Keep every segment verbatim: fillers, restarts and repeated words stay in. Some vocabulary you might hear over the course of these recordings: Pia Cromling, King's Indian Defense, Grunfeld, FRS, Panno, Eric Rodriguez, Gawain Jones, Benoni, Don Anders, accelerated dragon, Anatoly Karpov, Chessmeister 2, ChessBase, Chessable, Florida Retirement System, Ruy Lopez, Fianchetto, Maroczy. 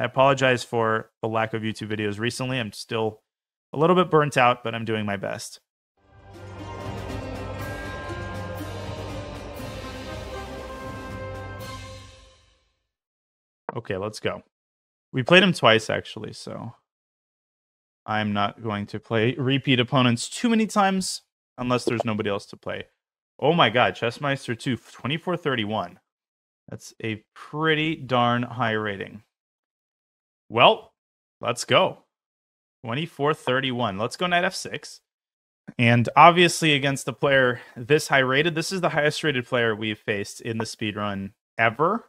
I apologize for the lack of YouTube videos recently. I'm still a little bit burnt out, but I'm doing my best. Okay, let's go. We played him twice, actually, so I'm not going to play repeat opponents too many times unless there's nobody else to play. Oh my god, Chessmeister two, twenty-four thirty-one. That's a pretty darn high rating. Well, let's go. twenty-four thirty-one. Let's go knight f six. And obviously against the player this high rated, this is the highest rated player we've faced in the speedrun ever.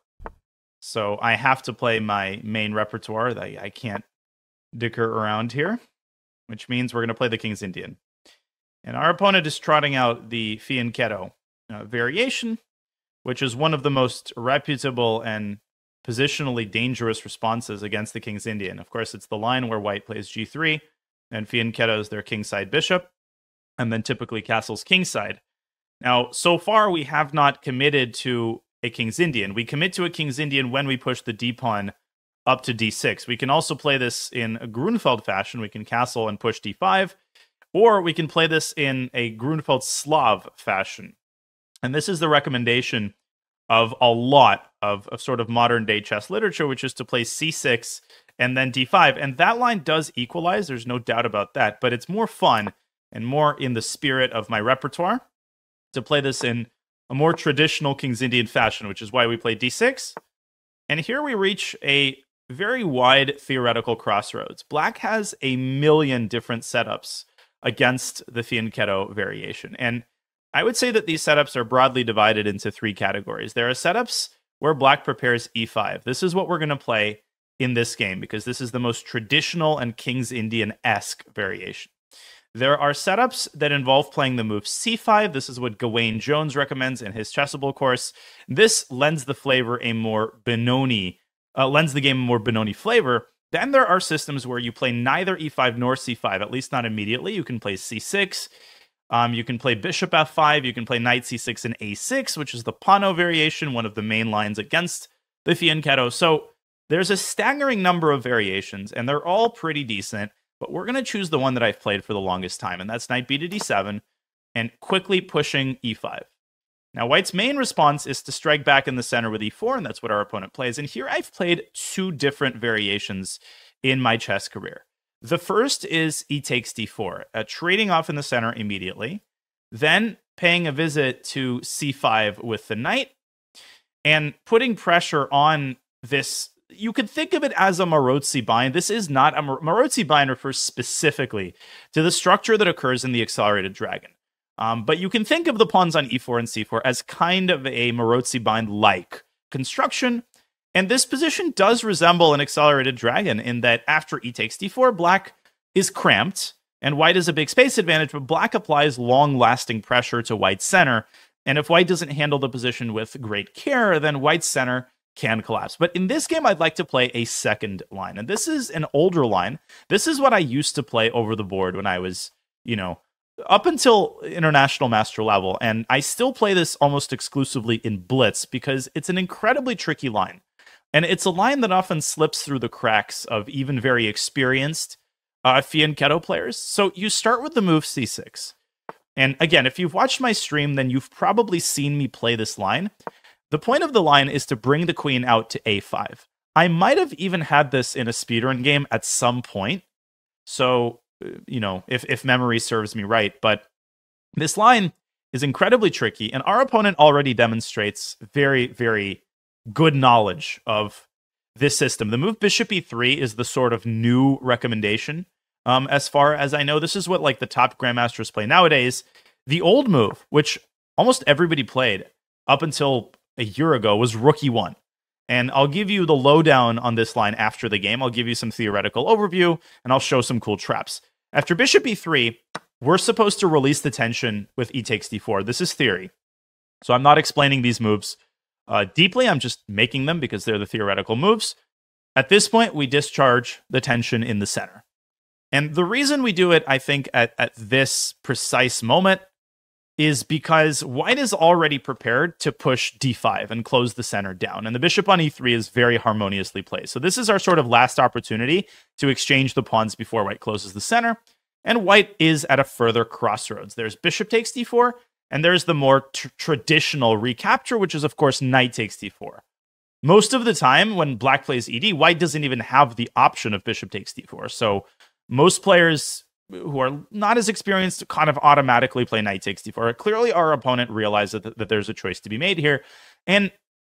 So I have to play my main repertoire. I, I can't dicker around here, which means we're going to play the King's Indian. And our opponent is trotting out the Fianchetto uh, variation, which is one of the most reputable and positionally dangerous responses against the King's Indian. Of course, it's the line where white plays g three, and Fianchetto is their kingside bishop, and then typically castles kingside. Now, so far, we have not committed to a King's Indian. We commit to a King's Indian when we push the d-pawn up to d six. We can also play this in a Grunfeld fashion. We can castle and push d five, or we can play this in a Grunfeld Slav fashion. And this is the recommendation of a lot of, of sort of modern-day chess literature, which is to play c six and then d five. And that line does equalize, there's no doubt about that, but it's more fun and more in the spirit of my repertoire to play this in a more traditional King's Indian fashion, which is why we play d six. And here we reach a very wide theoretical crossroads. Black has a million different setups against the Fianchetto variation. And I would say that these setups are broadly divided into three categories. There are setups where black prepares e five. This is what we're going to play in this game because this is the most traditional and King's Indian-esque variation. There are setups that involve playing the move c five. This is what Gawain Jones recommends in his Chessable course. This lends the flavor a more Benoni, uh, lends the game a more Benoni flavor. Then there are systems where you play neither e five nor c five, at least not immediately. You can play c six, um, you can play bishop f five, you can play knight c six and a six, which is the Panno variation, one of the main lines against the Fianchetto. So there's a staggering number of variations, and they're all pretty decent. But we're going to choose the one that I've played for the longest time, and that's knight b to d seven, and quickly pushing e five. Now, white's main response is to strike back in the center with e four, and that's what our opponent plays. And here I've played two different variations in my chess career. The first is e takes d four, uh, trading off in the center immediately, then paying a visit to c five with the knight, and putting pressure on this. You could think of it as a Maroczy bind. This is not a Maroczy bind, refers specifically to the structure that occurs in the accelerated dragon. Um, but you can think of the pawns on e four and c four as kind of a Maroczy bind-like construction. And this position does resemble an accelerated dragon in that after e takes d four, black is cramped and white is a big space advantage, but black applies long-lasting pressure to white's center. And if white doesn't handle the position with great care, then white's center can collapse. But in this game, I'd like to play a second line. And this is an older line. This is what I used to play over the board when I was, you know, up until international master level. And I still play this almost exclusively in blitz because it's an incredibly tricky line. And it's a line that often slips through the cracks of even very experienced uh, Fianchetto players. So you start with the move c six. And again, if you've watched my stream, then you've probably seen me play this line. The point of the line is to bring the queen out to a five. I might have even had this in a speedrun game at some point. So, you know, if, if memory serves me right. But this line is incredibly tricky. And our opponent already demonstrates very, very good knowledge of this system. The move bishop e three is the sort of new recommendation. Um, as far as I know, this is what like the top grandmasters play nowadays. The old move, which almost everybody played up until a year ago, was rook e one. And I'll give you the lowdown on this line after the game. I'll give you some theoretical overview, and I'll show some cool traps. After bishop e three, we're supposed to release the tension with e takes d four. This is theory. So I'm not explaining these moves uh, deeply. I'm just making them because they're the theoretical moves. At this point, we discharge the tension in the center. And the reason we do it, I think, at, at this precise moment is because white is already prepared to push d five and close the center down. And the bishop on e three is very harmoniously played. So this is our sort of last opportunity to exchange the pawns before white closes the center. And white is at a further crossroads. There's bishop takes d four, and there's the more tr traditional recapture, which is, of course, knight takes d four. Most of the time, when black plays e d, white doesn't even have the option of bishop takes d four. So most players who are not as experienced kind of automatically play knight takes d four. Clearly, our opponent realized that, th that there's a choice to be made here. And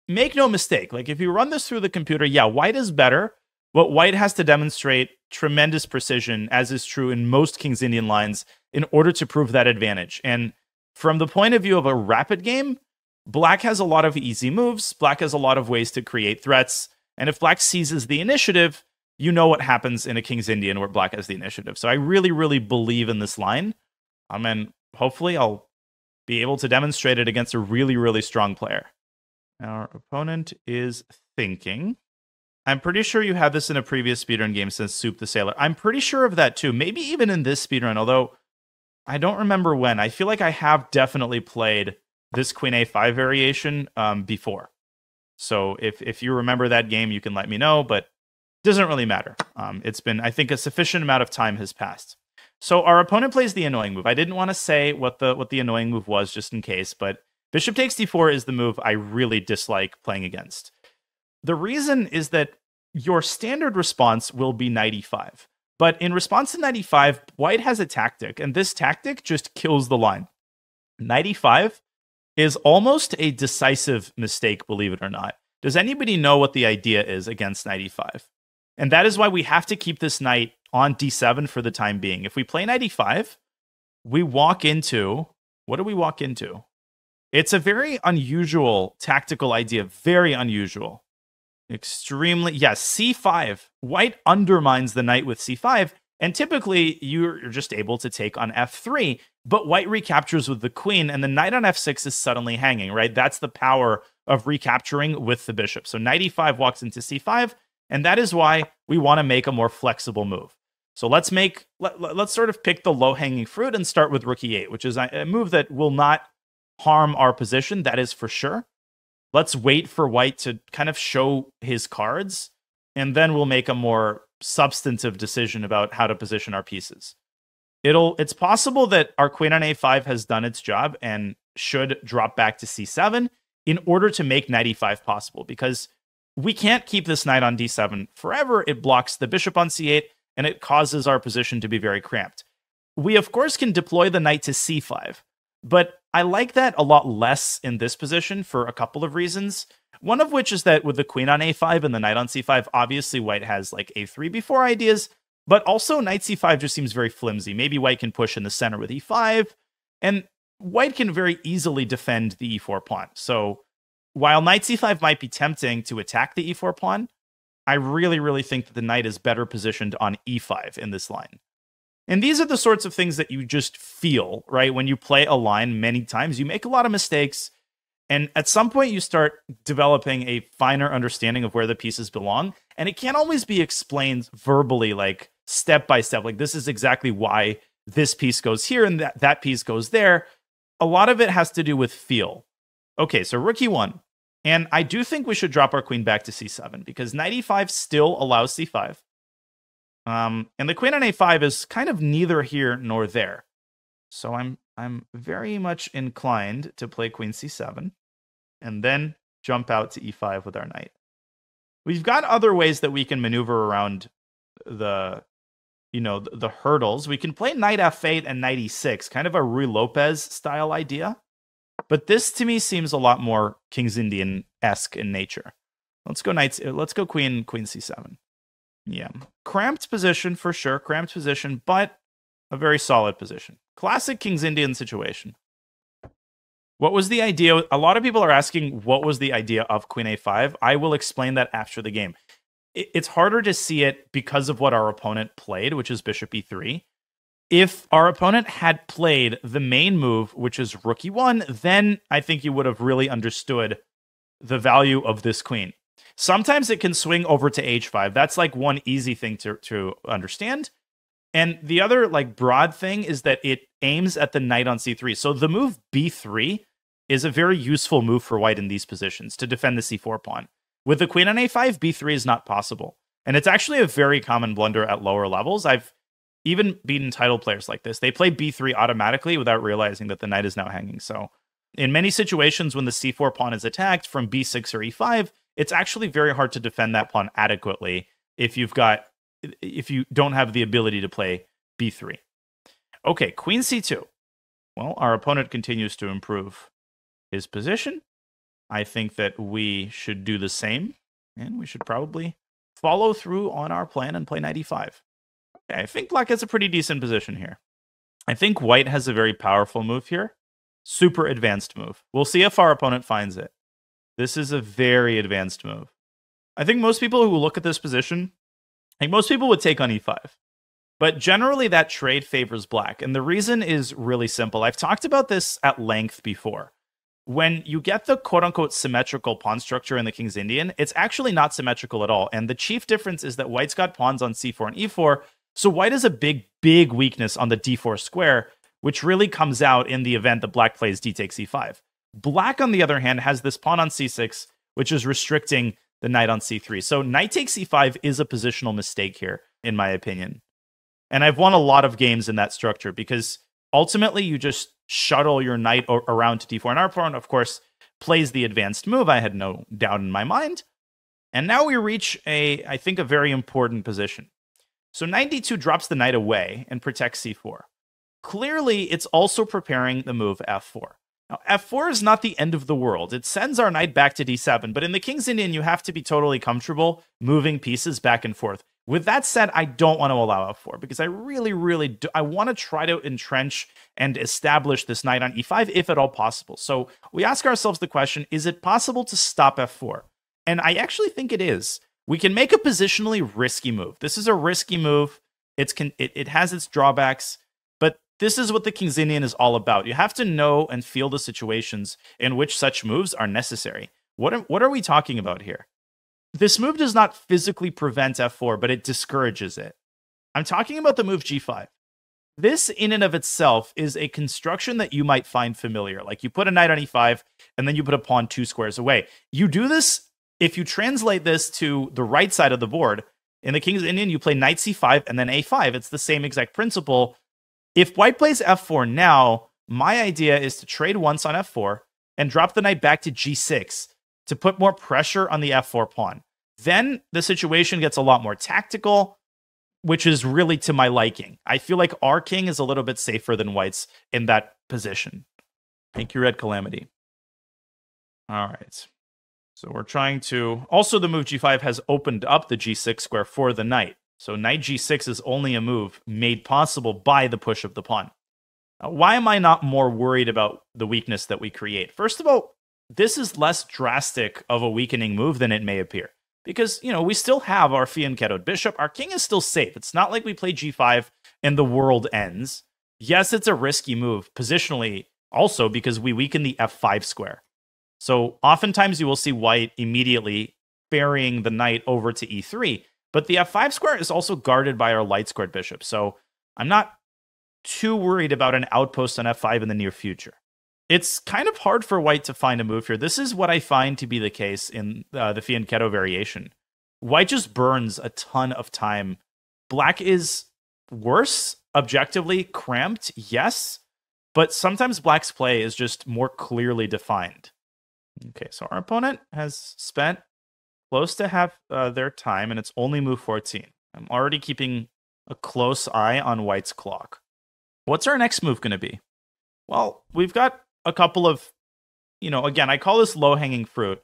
make no mistake, like if you run this through the computer, yeah, white is better. But white has to demonstrate tremendous precision, as is true in most King's Indian lines, in order to prove that advantage. And from the point of view of a rapid game, black has a lot of easy moves. Black has a lot of ways to create threats. And if black seizes the initiative, you know what happens in a King's Indian where black has the initiative. So I really, really believe in this line. Um, and hopefully I'll be able to demonstrate it against a really, really strong player. Our opponent is thinking. I'm pretty sure you had this in a previous speedrun game since Soup the Sailor. I'm pretty sure of that too. Maybe even in this speedrun, although I don't remember when. I feel like I have definitely played this Queen a five variation um, before. So if, if you remember that game, you can let me know, but it doesn't really matter. Um, it's been, I think, a sufficient amount of time has passed. So our opponent plays the annoying move. I didn't want to say what the, what the annoying move was just in case, but bishop takes d four is the move I really dislike playing against. The reason is that your standard response will be knight e five. But in response to knight e five, white has a tactic, and this tactic just kills the line. Knight e five is almost a decisive mistake, believe it or not. Does anybody know what the idea is against knight e five? And that is why we have to keep this knight on d seven for the time being. If we play knight e five, we walk into... What do we walk into? It's a very unusual tactical idea, very unusual. Extremely, yes, yeah, c five. White undermines the knight with c five, and typically you're just able to take on f three, but white recaptures with the queen, and the knight on f six is suddenly hanging, right? That's the power of recapturing with the bishop. So knight e five walks into c five, and that is why we want to make a more flexible move. So let's make, let, let's sort of pick the low-hanging fruit and start with rook e eight, which is a move that will not harm our position, that is for sure. Let's wait for white to kind of show his cards, and then we'll make a more substantive decision about how to position our pieces. It'll, it's possible that our queen on a five has done its job and should drop back to c seven in order to make knight e five possible, because we can't keep this knight on d seven forever. It blocks the bishop on c eight, and it causes our position to be very cramped. We, of course, can deploy the knight to c five, but I like that a lot less in this position for a couple of reasons. One of which is that with the queen on a five and the knight on c five, obviously white has like a three before ideas, but also knight c five just seems very flimsy. Maybe white can push in the center with e five, and white can very easily defend the e four pawn. So while knight c five might be tempting to attack the e four pawn, I really, really think that the knight is better positioned on e five in this line. And these are the sorts of things that you just feel, right? When you play a line many times, you make a lot of mistakes. And at some point, you start developing a finer understanding of where the pieces belong. And it can't always be explained verbally, like step by step. Like, this is exactly why this piece goes here and that, that piece goes there. A lot of it has to do with feel. Okay, so rook e one. And I do think we should drop our queen back to c seven, because knight e five still allows c five. Um, and the queen on a five is kind of neither here nor there. So I'm I'm very much inclined to play queen c seven and then jump out to e five with our knight. We've got other ways that we can maneuver around the, you know, the, the hurdles. We can play knight f eight and knight e six, kind of a Ruy Lopez style idea. But this to me seems a lot more King's Indian-esque in nature. Let's go knights, let's go queen queen c seven. Yeah, cramped position for sure, cramped position, but a very solid position. Classic King's Indian situation. What was the idea? A lot of people are asking, what was the idea of queen a five? I will explain that after the game. It's harder to see it because of what our opponent played, which is bishop e three. If our opponent had played the main move, which is rook e one, then I think you would have really understood the value of this queen. Sometimes it can swing over to h five. That's like one easy thing to, to understand. And the other like broad thing is that it aims at the knight on c three. So the move b three is a very useful move for white in these positions to defend the c four pawn. With the queen on a five, b three is not possible. And it's actually a very common blunder at lower levels. I've even beaten title players like this. They play b three automatically without realizing that the knight is now hanging. So in many situations when the c four pawn is attacked from b six or e five, it's actually very hard to defend that pawn adequately if you've got if you don't have the ability to play b three. Okay, queen c two. Well, our opponent continues to improve his position. I think that we should do the same, and we should probably follow through on our plan and play knight e five. Okay, I think black has a pretty decent position here. I think white has a very powerful move here. Super advanced move. We'll see if our opponent finds it. This is a very advanced move. I think most people who look at this position, I think most people would take on e five. But generally, that trade favors black. And the reason is really simple. I've talked about this at length before. When you get the quote-unquote symmetrical pawn structure in the King's Indian, it's actually not symmetrical at all. And the chief difference is that white's got pawns on c four and e four. So white has a big, big weakness on the d four square, which really comes out in the event that black plays d takes e five. Black, on the other hand, has this pawn on c six, which is restricting the knight on c three. So knight takes e five is a positional mistake here, in my opinion. And I've won a lot of games in that structure because ultimately you just shuttle your knight around to d four. And our pawn, of course, plays the advanced move. I had no doubt in my mind. And now we reach a, I think, a very important position. So knight d two drops the knight away and protects c four. Clearly, it's also preparing the move f four. Now, f four is not the end of the world. It sends our knight back to d seven, but in the King's Indian, you have to be totally comfortable moving pieces back and forth. With that said, I don't want to allow f four because I really, really do. I want to try to entrench and establish this knight on e five if at all possible. So we ask ourselves the question, is it possible to stop f four? And I actually think it is. We can make a positionally risky move. This is a risky move. It's can, it, it has its drawbacks. This is what the King's Indian is all about. You have to know and feel the situations in which such moves are necessary. What are, what are we talking about here? This move does not physically prevent f four, but it discourages it. I'm talking about the move g five. This in and of itself is a construction that you might find familiar. Like you put a knight on e five, and then you put a pawn two squares away. You do this, if you translate this to the right side of the board, in the King's Indian, you play knight c five and then a five. It's the same exact principle. If white plays f four now, my idea is to trade once on f four and drop the knight back to g six to put more pressure on the f four pawn. Then the situation gets a lot more tactical, which is really to my liking. I feel like our king is a little bit safer than white's in that position. Thank you, Red Calamity. All right. So we're trying to... Also, the move g five has opened up the g six square for the knight. So knight g six is only a move made possible by the push of the pawn. Now, why am I not more worried about the weakness that we create? First of all, this is less drastic of a weakening move than it may appear. Because, you know, we still have our Fianchetto bishop. Our king is still safe. It's not like we play g five and the world ends. Yes, it's a risky move positionally also because we weaken the f five square. So oftentimes you will see white immediately ferrying the knight over to e three. But the f five square is also guarded by our light squared bishop, so I'm not too worried about an outpost on f five in the near future. It's kind of hard for white to find a move here. This is what I find to be the case in uh, the Fianchetto variation. White just burns a ton of time. Black is worse, objectively cramped, yes, but sometimes black's play is just more clearly defined. Okay, so our opponent has spent close to half uh, their time, and it's only move fourteen. I'm already keeping a close eye on white's clock. What's our next move going to be? Well, we've got a couple of, you know, again, I call this low-hanging fruit,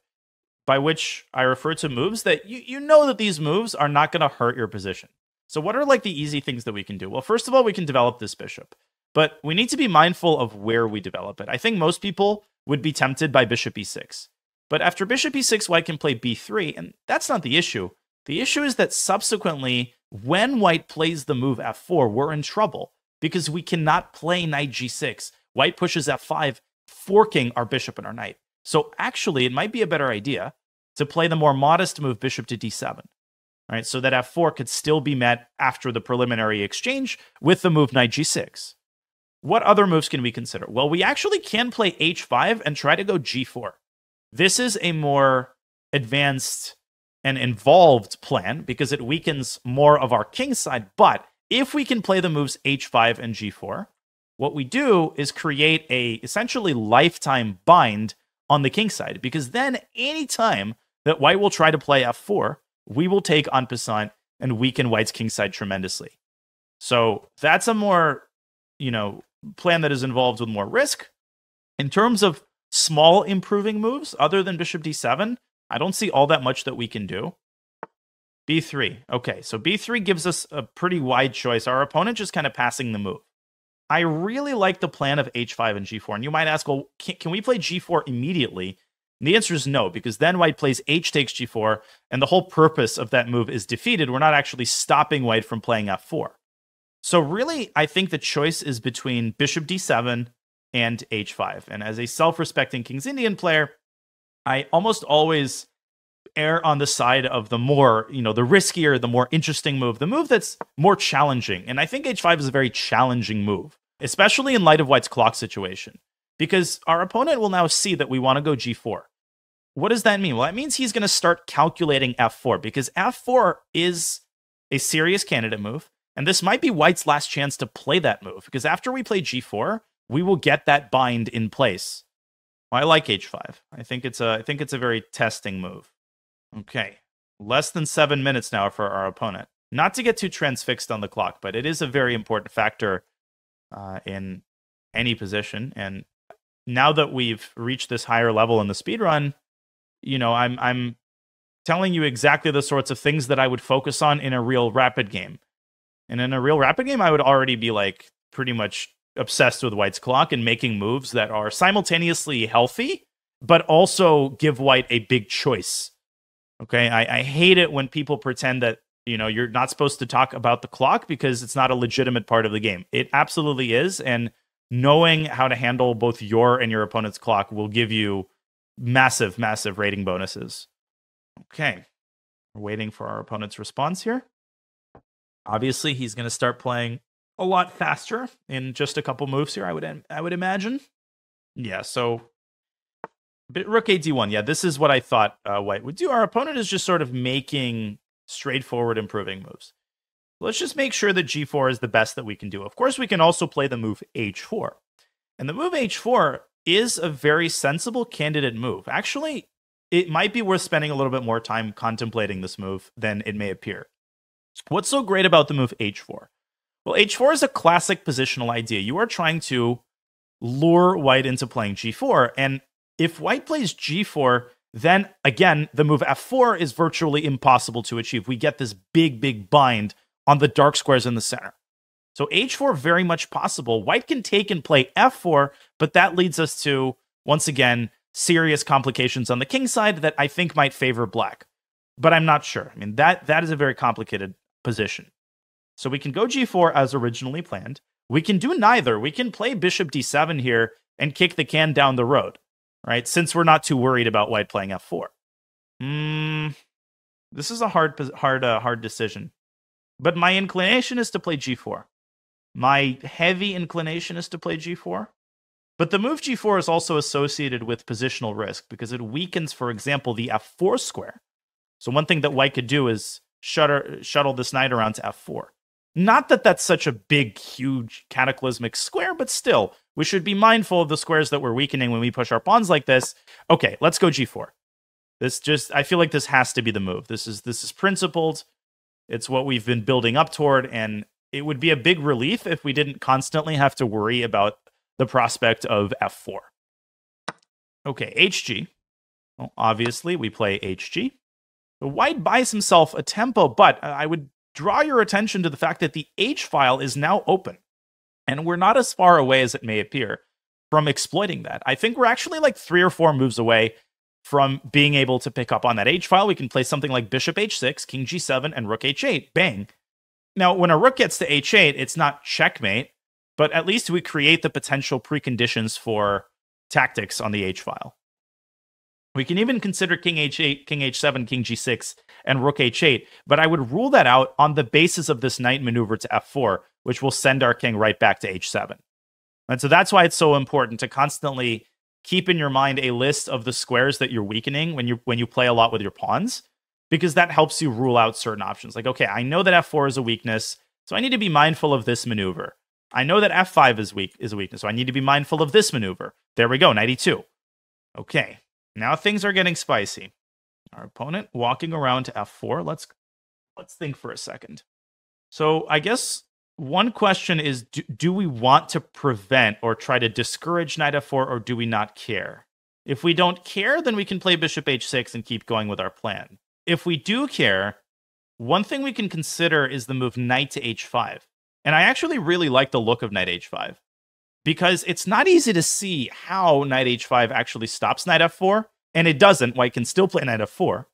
by which I refer to moves that you, you know that these moves are not going to hurt your position. So what are like the easy things that we can do? Well, first of all, we can develop this bishop, but we need to be mindful of where we develop it. I think most people would be tempted by bishop e six. But after bishop e six, white can play b three, and that's not the issue. The issue is that subsequently, when white plays the move f four, we're in trouble because we cannot play knight g six. White pushes f five, forking our bishop and our knight. So actually, it might be a better idea to play the more modest move bishop to d seven. right? So that f four could still be met after the preliminary exchange with the move knight g six. What other moves can we consider? Well, we actually can play h five and try to go g four. This is a more advanced and involved plan because it weakens more of our king side. But if we can play the moves h five and g four, what we do is create a essentially lifetime bind on the king side, because then any time that white will try to play f four, we will take en passant and weaken white's king side tremendously. So that's a more, you know, plan that is involved with more risk. In terms of small improving moves, other than bishop d seven, I don't see all that much that we can do. b three. Okay, so b three gives us a pretty wide choice. Our opponent just kind of passing the move. I really like the plan of h five and g four. And you might ask, well, can, can we play g four immediately? And the answer is no, because then white plays h takes g four, and the whole purpose of that move is defeated. We're not actually stopping white from playing f four. So really, I think the choice is between bishop d seven and h five. And as a self-respecting King's Indian player, I almost always err on the side of the more, you know, the riskier, the more interesting move, the move that's more challenging. And I think h five is a very challenging move, especially in light of white's clock situation, because our opponent will now see that we want to go g four. What does that mean? Well, that means he's going to start calculating f four, because f four is a serious candidate move. And this might be white's last chance to play that move, because after we play g four, we will get that bind in place. Well, I like h five. I think it's a, I think it's a very testing move. Okay, less than seven minutes now for our opponent. Not to get too transfixed on the clock, but it is a very important factor uh, in any position. And now that we've reached this higher level in the speedrun, you know, I'm, I'm telling you exactly the sorts of things that I would focus on in a real rapid game. And in a real rapid game, I would already be like pretty much obsessed with white's clock and making moves that are simultaneously healthy, but also give white a big choice. Okay, I, I hate it when people pretend that, you know, you're not supposed to talk about the clock because it's not a legitimate part of the game. It absolutely is, and knowing how to handle both your and your opponent's clock will give you massive, massive rating bonuses. Okay, we're waiting for our opponent's response here. Obviously, he's going to start playing a lot faster in just a couple moves here, I would, I would imagine. Yeah, so... But rook a d one, yeah, this is what I thought uh, white would do. Our opponent is just sort of making straightforward improving moves. Let's just make sure that g four is the best that we can do. Of course, we can also play the move h four. And the move h four is a very sensible candidate move. Actually, it might be worth spending a little bit more time contemplating this move than it may appear. What's so great about the move h four? Well, h four is a classic positional idea. You are trying to lure white into playing g four, and if white plays g four, then again, the move f four is virtually impossible to achieve. We get this big, big bind on the dark squares in the center. So h four, very much possible. White can take and play f four, but that leads us to, once again, serious complications on the king side that I think might favor black. But I'm not sure. I mean, that that is a very complicated position. So we can go g four as originally planned. We can do neither. We can play bishop d seven here and kick the can down the road, right? Since we're not too worried about white playing f four. Mm, this is a hard, hard, uh, hard decision. But my inclination is to play g four. My heavy inclination is to play g four. But the move g four is also associated with positional risk because it weakens, for example, the f four square. So one thing that white could do is shutter, shuttle this knight around to f four. Not that that's such a big, huge, cataclysmic square, but still, we should be mindful of the squares that we're weakening when we push our pawns like this. Okay, let's go g four. This just, I feel like this has to be the move. This is, this is principled. It's what we've been building up toward, and it would be a big relief if we didn't constantly have to worry about the prospect of f four. Okay, hg. Well, obviously, we play hg. White buys himself a tempo, but I would draw your attention to the fact that the h file is now open, and we're not as far away as it may appear from exploiting that. I think we're actually like three or four moves away from being able to pick up on that h file. We can play something like bishop h six, king g seven, and rook h eight. Bang. Now, when a rook gets to h eight, it's not checkmate, but at least we create the potential preconditions for tactics on the h file. We can even consider king h eight, king h seven, king g six, and rook h eight, but I would rule that out on the basis of this knight maneuver to f four, which will send our king right back to h seven. And so that's why it's so important to constantly keep in your mind a list of the squares that you're weakening when you when you play a lot with your pawns, because that helps you rule out certain options. Like, okay, I know that f four is a weakness, so I need to be mindful of this maneuver. I know that f five is weak is a weakness, so I need to be mindful of this maneuver. There we go, knight e two. Okay, now things are getting spicy. Our opponent walking around to f four. Let's let's think for a second. So I guess one question is, do, do we want to prevent or try to discourage knight f four, or do we not care? If we don't care, then we can play bishop h six and keep going with our plan. If we do care, one thing we can consider is the move knight to h five. And I actually really like the look of knight h five, because it's not easy to see how knight h five actually stops knight f four, and it doesn't. White can still play knight f four.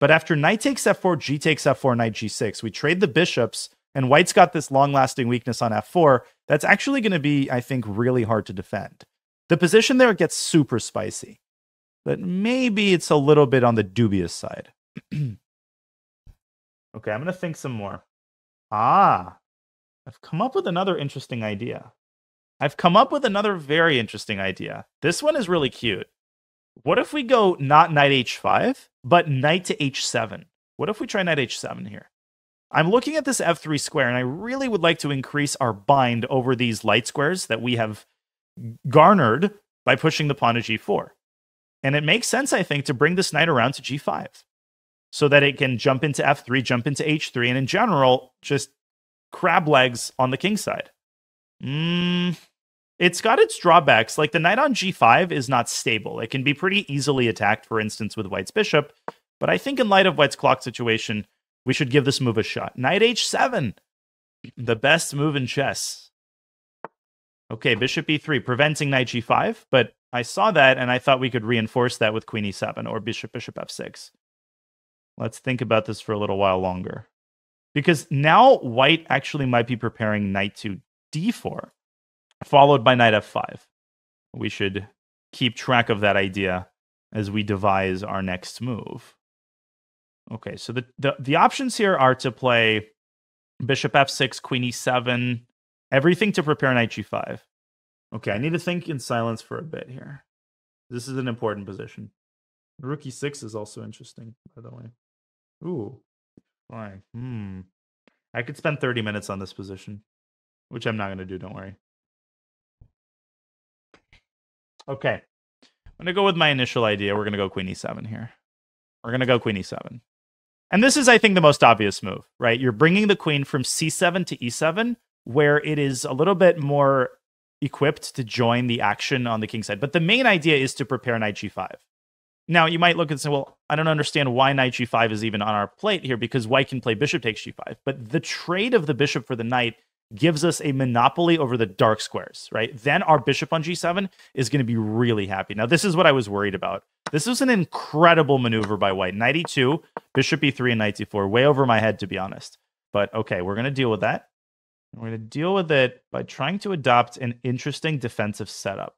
But after knight takes f four, g takes f four, knight g six, we trade the bishops, and white's got this long-lasting weakness on f four that's actually going to be, I think, really hard to defend. The position there gets super spicy, but maybe it's a little bit on the dubious side. Okay, I'm going to think some more. Ah, I've come up with another interesting idea. I've come up with another very interesting idea. This one is really cute. What if we go not knight h five, but knight to h seven? What if we try knight h seven here? I'm looking at this f three square, and I really would like to increase our bind over these light squares that we have garnered by pushing the pawn to g four. And it makes sense, I think, to bring this knight around to g five so that it can jump into f three, jump into h three, and in general, just crab legs on the king side. Mm, it's got its drawbacks. Like, the knight on g five is not stable. It can be pretty easily attacked, for instance, with white's bishop. But I think in light of white's clock situation, we should give this move a shot. Knight h seven, the best move in chess. Okay, bishop e three, preventing knight g five. But I saw that, and I thought we could reinforce that with queen e seven or bishop, bishop f six. Let's think about this for a little while longer, because now white actually might be preparing knight to d four, followed by knight f five. We should keep track of that idea as we devise our next move. Okay, so the, the, the options here are to play bishop f six, queen e seven, everything to prepare knight g five. Okay, I need to think in silence for a bit here. This is an important position. Rook e six is also interesting, by the way. Ooh, fine. Hmm. I could spend thirty minutes on this position, which I'm not going to do, don't worry. Okay. I'm going to go with my initial idea. We're going to go queen e seven here. We're going to go queen e seven. And this is, I think, the most obvious move, right? You're bringing the queen from c seven to e seven, where it is a little bit more equipped to join the action on the king side. But the main idea is to prepare knight g five. Now, you might look and say, well, I don't understand why knight g five is even on our plate here, because white can play bishop takes g five. But the trade of the bishop for the knight gives us a monopoly over the dark squares, right? Then our bishop on g seven is going to be really happy. Now, this is what I was worried about. This was an incredible maneuver by white. Knight e two, bishop e three, and knight d four. Way over my head, to be honest. But, okay, we're going to deal with that. We're going to deal with it by trying to adopt an interesting defensive setup.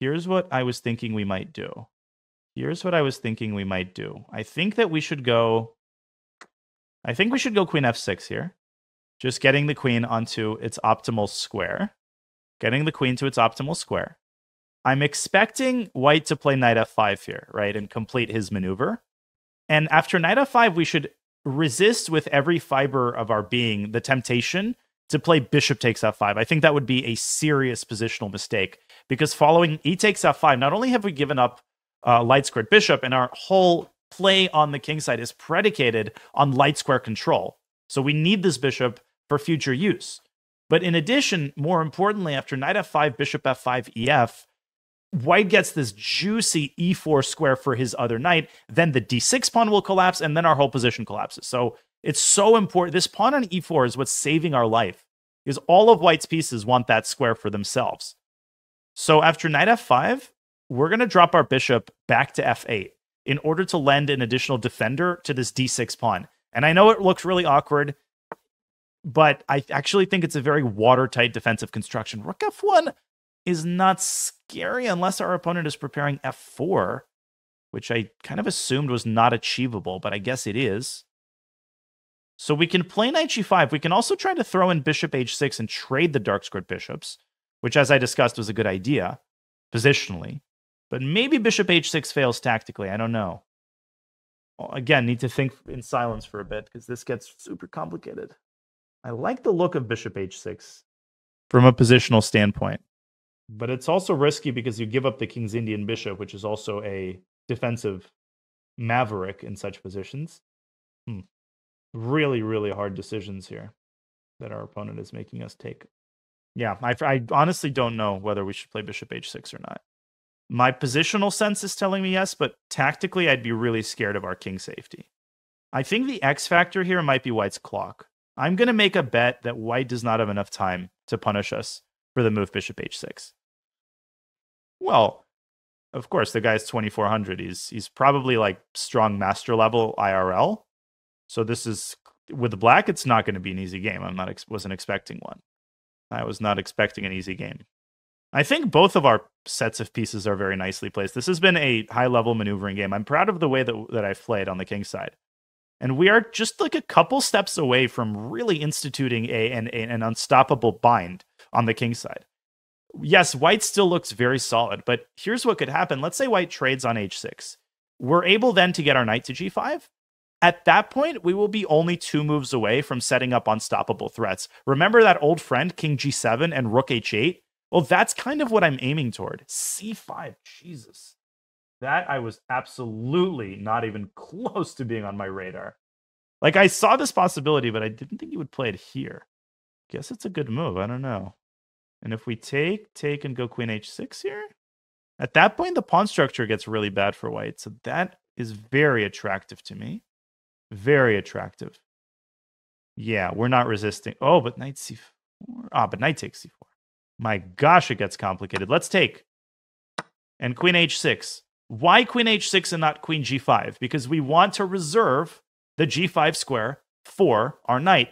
Here's what I was thinking we might do. Here's what I was thinking we might do. I think that we should go... I think we should go queen f six here. Just getting the queen onto its optimal square. Getting the queen to its optimal square. I'm expecting white to play knight f five here, right? And complete his maneuver. And after knight f five, we should resist with every fiber of our being the temptation to play bishop takes f five. I think that would be a serious positional mistake, because following e takes f five, not only have we given up Uh, light squared bishop, and our whole play on the king side is predicated on light square control. So we need this bishop for future use. But in addition, more importantly, after knight f five, bishop f five, ef, white gets this juicy e four square for his other knight. Then the d six pawn will collapse, and then our whole position collapses. So it's so important. This pawn on e four is what's saving our life, because all of white's pieces want that square for themselves. So after knight f five, we're going to drop our bishop back to f eight in order to lend an additional defender to this d six pawn. And I know it looks really awkward, but I actually think it's a very watertight defensive construction. Rook f one is not scary unless our opponent is preparing f four, which I kind of assumed was not achievable, but I guess it is. So we can play knight g five. We can also try to throw in bishop h six and trade the dark squared bishops, which, as I discussed, was a good idea, positionally. But maybe bishop h six fails tactically. I don't know. Again, need to think in silence for a bit, because this gets super complicated. I like the look of bishop h six from a positional standpoint. But it's also risky because you give up the King's Indian bishop, which is also a defensive maverick in such positions. Hmm. Really, really hard decisions here that our opponent is making us take. Yeah, I, I honestly don't know whether we should play bishop h six or not. My positional sense is telling me yes, but tactically I'd be really scared of our king safety. I think the X factor here might be White's clock. I'm going to make a bet that White does not have enough time to punish us for the move bishop h six. Well, of course, the guy's twenty-four hundred. He's, he's probably like strong master level I R L. So this is, with the black, it's not going to be an easy game. I'm not wasn't expecting one. I was not expecting an easy game. I think both of our sets of pieces are very nicely placed. This has been a high-level maneuvering game. I'm proud of the way that, that I've played on the king side. And we are just like a couple steps away from really instituting a, an, an unstoppable bind on the king side. Yes, White still looks very solid, but here's what could happen. Let's say White trades on h six. We're able then to get our knight to g five. At that point, we will be only two moves away from setting up unstoppable threats. Remember that old friend, king g seven and rook h eight? Well, that's kind of what I'm aiming toward. c five, Jesus. That I was absolutely not even close to being on my radar. Like, I saw this possibility, but I didn't think he would play it here. Guess it's a good move. I don't know. And if we take, take, and go queen h six here? At that point, the pawn structure gets really bad for White, so that is very attractive to me. Very attractive. Yeah, we're not resisting. Oh, but knight c four. Ah, but knight takes c four. My gosh, it gets complicated. Let's take. And queen h six. Why queen h six and not queen g five? Because we want to reserve the g five square for our knight.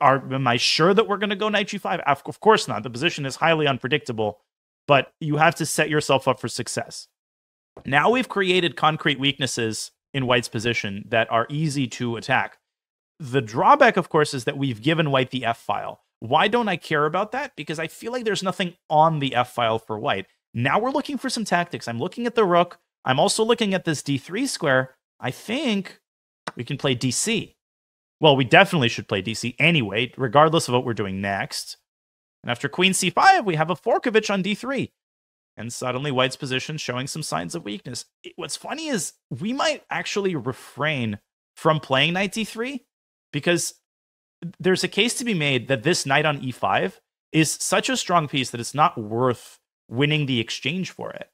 Are, am I sure that we're going to go knight g five? Of course not. The position is highly unpredictable, but you have to set yourself up for success. Now we've created concrete weaknesses in White's position that are easy to attack. The drawback, of course, is that we've given White the f-file. Why don't I care about that? Because I feel like there's nothing on the f-file for White. Now we're looking for some tactics. I'm looking at the rook. I'm also looking at this d three square. I think we can play d c. Well, we definitely should play d c anyway, regardless of what we're doing next. And after queen c five, we have a Forkovich on d three. And suddenly White's position showing some signs of weakness. It, what's funny is we might actually refrain from playing knight d three because there's a case to be made that this knight on e five is such a strong piece that it's not worth winning the exchange for it.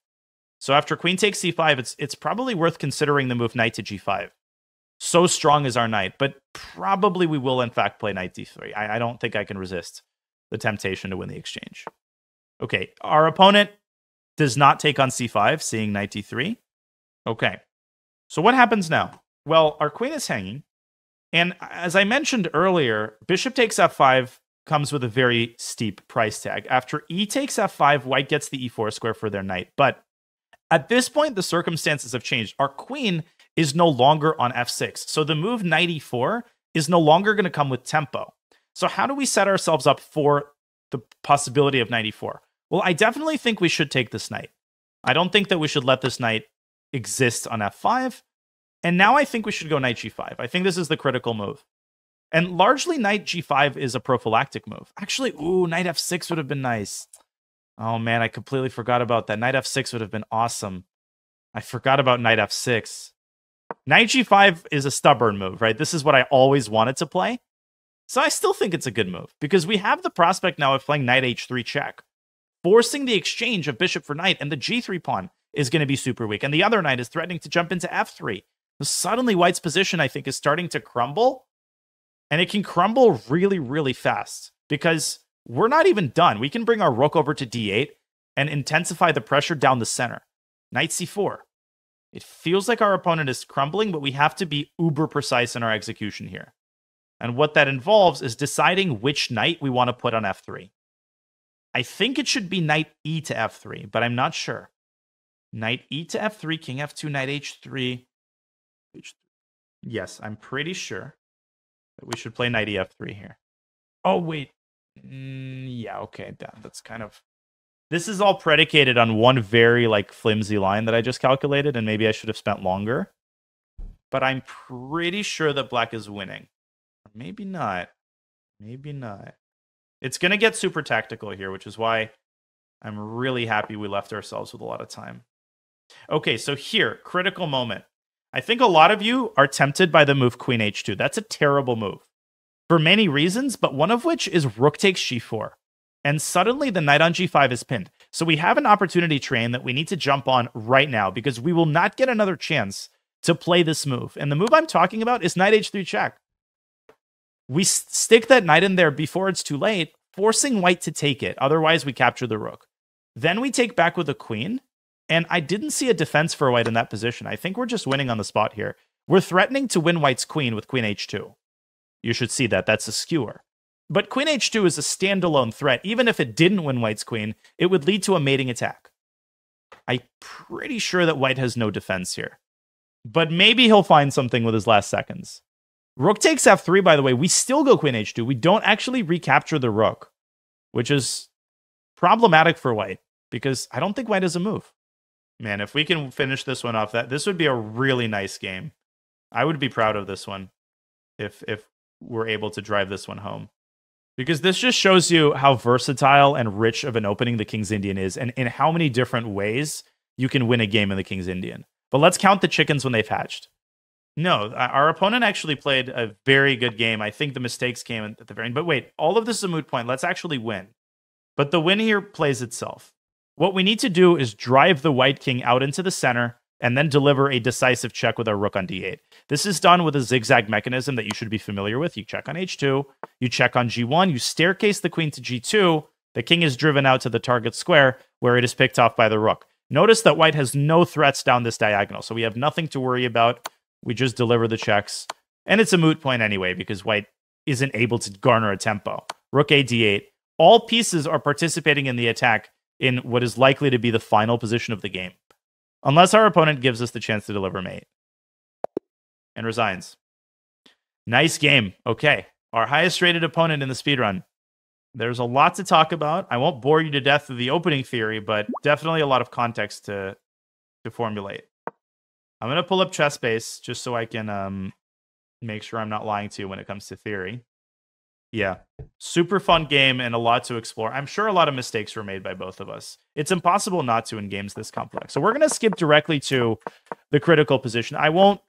So after queen takes c five, it's, it's probably worth considering the move knight to g five. So strong is our knight, but probably we will in fact play knight d three. I, I don't think I can resist the temptation to win the exchange. Okay, our opponent does not take on c five, seeing knight d three. Okay, so what happens now? Well, our queen is hanging, and as I mentioned earlier, bishop takes f five comes with a very steep price tag. After e takes f five, White gets the e four square for their knight, but at this point, the circumstances have changed. Our queen is no longer on f six, so the move knight e four is no longer going to come with tempo. So how do we set ourselves up for the possibility of knight e four? Well, I definitely think we should take this knight. I don't think that we should let this knight exist on f five. And now I think we should go knight g five. I think this is the critical move. And largely, knight g five is a prophylactic move. Actually, ooh, knight f six would have been nice. Oh, man, I completely forgot about that. Knight f six would have been awesome. I forgot about knight f six. Knight g five is a stubborn move, right? This is what I always wanted to play. So I still think it's a good move because we have the prospect now of playing knight h three check, forcing the exchange of bishop for knight, and the g three pawn is going to be super weak, and the other knight is threatening to jump into f three. So suddenly White's position, I think, is starting to crumble, and it can crumble really, really fast because we're not even done. We can bring our rook over to d eight and intensify the pressure down the center. Knight c four. It feels like our opponent is crumbling, but we have to be uber precise in our execution here. And what that involves is deciding which knight we want to put on f three. I think it should be knight e to f three, but I'm not sure. Knight e to f three, king f two, knight h three. h three. Yes, I'm pretty sure that we should play knight e f three here. Oh, wait. Mm, yeah, okay. That, that's kind of... This is all predicated on one very like flimsy line that I just calculated, and maybe I should have spent longer. But I'm pretty sure that black is winning. Maybe not. Maybe not. It's going to get super tactical here, which is why I'm really happy we left ourselves with a lot of time. Okay, so here, critical moment. I think a lot of you are tempted by the move queen h two. That's a terrible move for many reasons, but one of which is rook takes g four. And suddenly the knight on g five is pinned. So we have an opportunity train that we need to jump on right now, because we will not get another chance to play this move. And the move I'm talking about is knight h three check. We stick that knight in there before it's too late, forcing white to take it. Otherwise, we capture the rook. Then we take back with a queen. And I didn't see a defense for white in that position. I think we're just winning on the spot here. We're threatening to win white's queen with queen h two. You should see that. That's a skewer. But queen h two is a standalone threat. Even if it didn't win white's queen, it would lead to a mating attack. I'm pretty sure that white has no defense here. But maybe he'll find something with his last seconds. Rook takes f three, by the way. We still go queen h two. We don't actually recapture the rook, which is problematic for white, because I don't think white has a move. Man, if we can finish this one off, that this would be a really nice game. I would be proud of this one if, if we're able to drive this one home. Because this just shows you how versatile and rich of an opening the King's Indian is, and in how many different ways you can win a game in the King's Indian. But let's count the chickens when they've hatched. No, our opponent actually played a very good game. I think the mistakes came at the very end. But wait, all of this is a moot point. Let's actually win. But the win here plays itself. What we need to do is drive the white king out into the center and then deliver a decisive check with our rook on d eight. This is done with a zigzag mechanism that you should be familiar with. You check on h two, you check on g one, you staircase the queen to g two, the king is driven out to the target square where it is picked off by the rook. Notice that white has no threats down this diagonal, so we have nothing to worry about. We just deliver the checks, and it's a moot point anyway because white isn't able to garner a tempo. Rook a d eight. All pieces are participating in the attack in what is likely to be the final position of the game, unless our opponent gives us the chance to deliver mate and resigns. Nice game. Okay. Our highest rated opponent in the speedrun. There's a lot to talk about. I won't bore you to death with the opening theory, but definitely a lot of context to, to formulate. I'm going to pull up ChessBase just so I can um, make sure I'm not lying to you when it comes to theory. Yeah, super fun game and a lot to explore. I'm sure a lot of mistakes were made by both of us. It's impossible not to in games this complex. So we're going to skip directly to the critical position. I won't,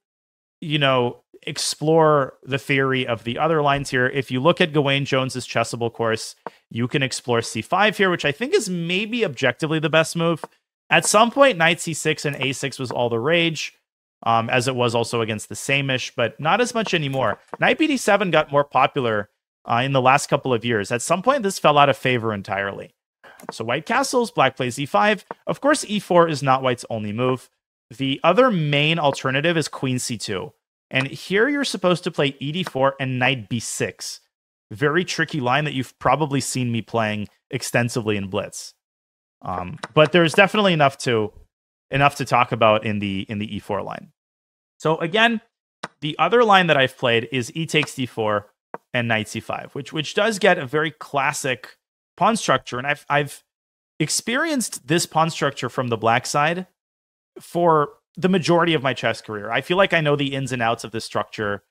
you know, explore the theory of the other lines here. If you look at Gawain Jones's Chessable course, you can explore c five here, which I think is maybe objectively the best move. At some point, knight c six and a six was all the rage. Um, as it was also against the Samish, but not as much anymore. Knight b d seven got more popular Uh, in the last couple of years. At some point, this fell out of favor entirely. So white castles, black plays e five. Of course, e four is not white's only move. The other main alternative is queen c two. And here you're supposed to play e d four and knight b six. Very tricky line that you've probably seen me playing extensively in Blitz. Um, but there's definitely enough to enough to talk about in the, in the e four line. So again, the other line that I've played is e takes d four, and knight c five, which which does get a very classic pawn structure. And I've, I've experienced this pawn structure from the black side for the majority of my chess career. I feel like I know the ins and outs of this structure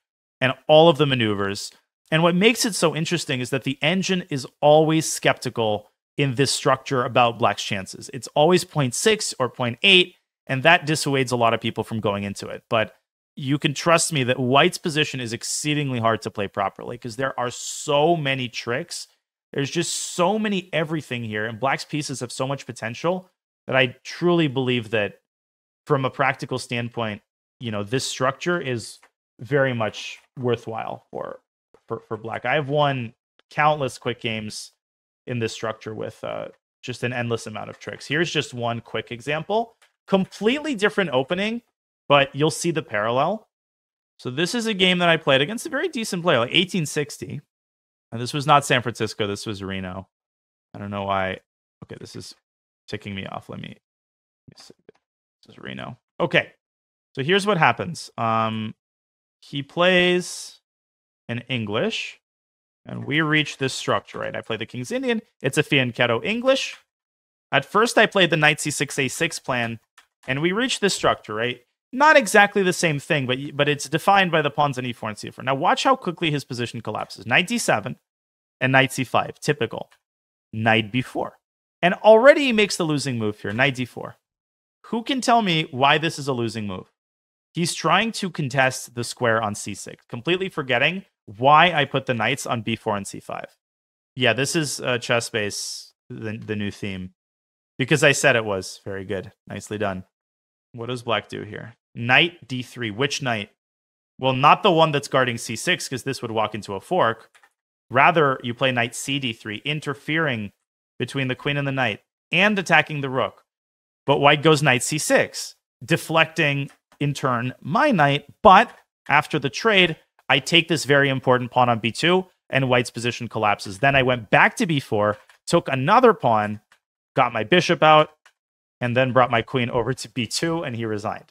and all of the maneuvers. And what makes it so interesting is that the engine is always skeptical in this structure about black's chances. It's always zero point six or zero point eight, and that dissuades a lot of people from going into it. But you can trust me that white's position is exceedingly hard to play properly because there are so many tricks. There's just so many everything here, and black's pieces have so much potential that I truly believe that from a practical standpoint, you know, this structure is very much worthwhile for, for, for black. I've won countless quick games in this structure with uh, just an endless amount of tricks. Here's just one quick example. Completely different opening, but you'll see the parallel. So this is a game that I played against a very decent player, like eighteen sixty. And this was not San Francisco. This was Reno. I don't know why. Okay, this is ticking me off. Let me, let me see. This is Reno. Okay. So here's what happens. Um, he plays in English, and we reach this structure, right? I play the King's Indian. It's a Fianchetto English. At first, I played the Knight c six a six plan, and we reach this structure, right? Not exactly the same thing, but but it's defined by the pawns on e four and c four. Now watch how quickly his position collapses. Knight d seven and knight c five, typical. Knight b four. And already he makes the losing move here, knight d four. Who can tell me why this is a losing move? He's trying to contest the square on c six, completely forgetting why I put the knights on b four and c five. Yeah, this is uh, ChessBase, the, the new theme. Because I said it was. Very good. Nicely done. What does black do here? Knight d three. Which knight? Well, not the one that's guarding c six, because this would walk into a fork. Rather, you play knight c d three, interfering between the queen and the knight, and attacking the rook. But white goes knight c six, deflecting, in turn, my knight. But after the trade, I take this very important pawn on b two, and white's position collapses. Then I went back to b four, took another pawn, got my bishop out, and then brought my queen over to b two, and he resigned.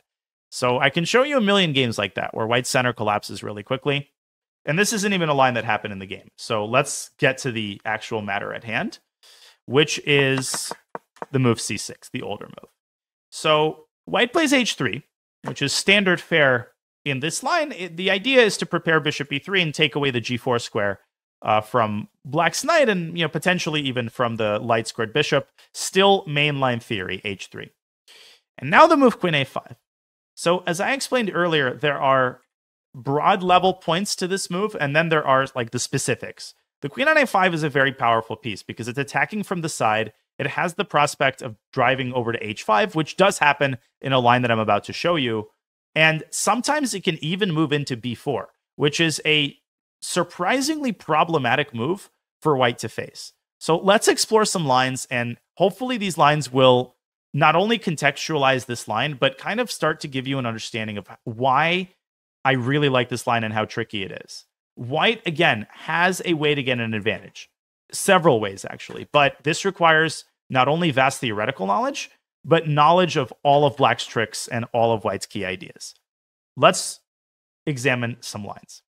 So I can show you a million games like that, where white's center collapses really quickly. And this isn't even a line that happened in the game. So let's get to the actual matter at hand, which is the move c six, the older move. So white plays h three, which is standard fare in this line. It, the idea is to prepare bishop e three and take away the g four square Uh, from black's knight, and you know potentially even from the light squared bishop. Still mainline theory, h three. And now the move queen a five. So as I explained earlier, there are broad level points to this move, and then there are like the specifics. The queen on a five is a very powerful piece because it's attacking from the side. It has the prospect of driving over to h five, which does happen in a line that I'm about to show you. And sometimes it can even move into b four, which is a surprisingly problematic move for white to face. So let's explore some lines, and hopefully these lines will not only contextualize this line, but kind of start to give you an understanding of why I really like this line and how tricky it is. White, again, has a way to get an advantage. Several ways, actually. But this requires not only vast theoretical knowledge, but knowledge of all of black's tricks and all of white's key ideas. Let's examine some lines.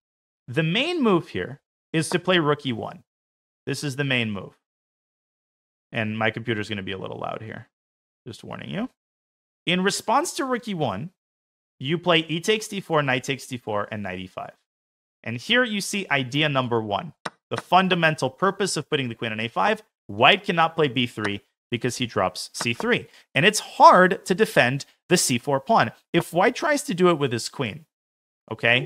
The main move here is to play rook e one. This is the main move. And my computer's going to be a little loud here. Just warning you. In response to rook e one, you play e takes d four, knight takes d four, and knight e five. And here you see idea number one. The fundamental purpose of putting the queen on a five, white cannot play b three because he drops c three. And it's hard to defend the c four pawn. If white tries to do it with his queen, okay?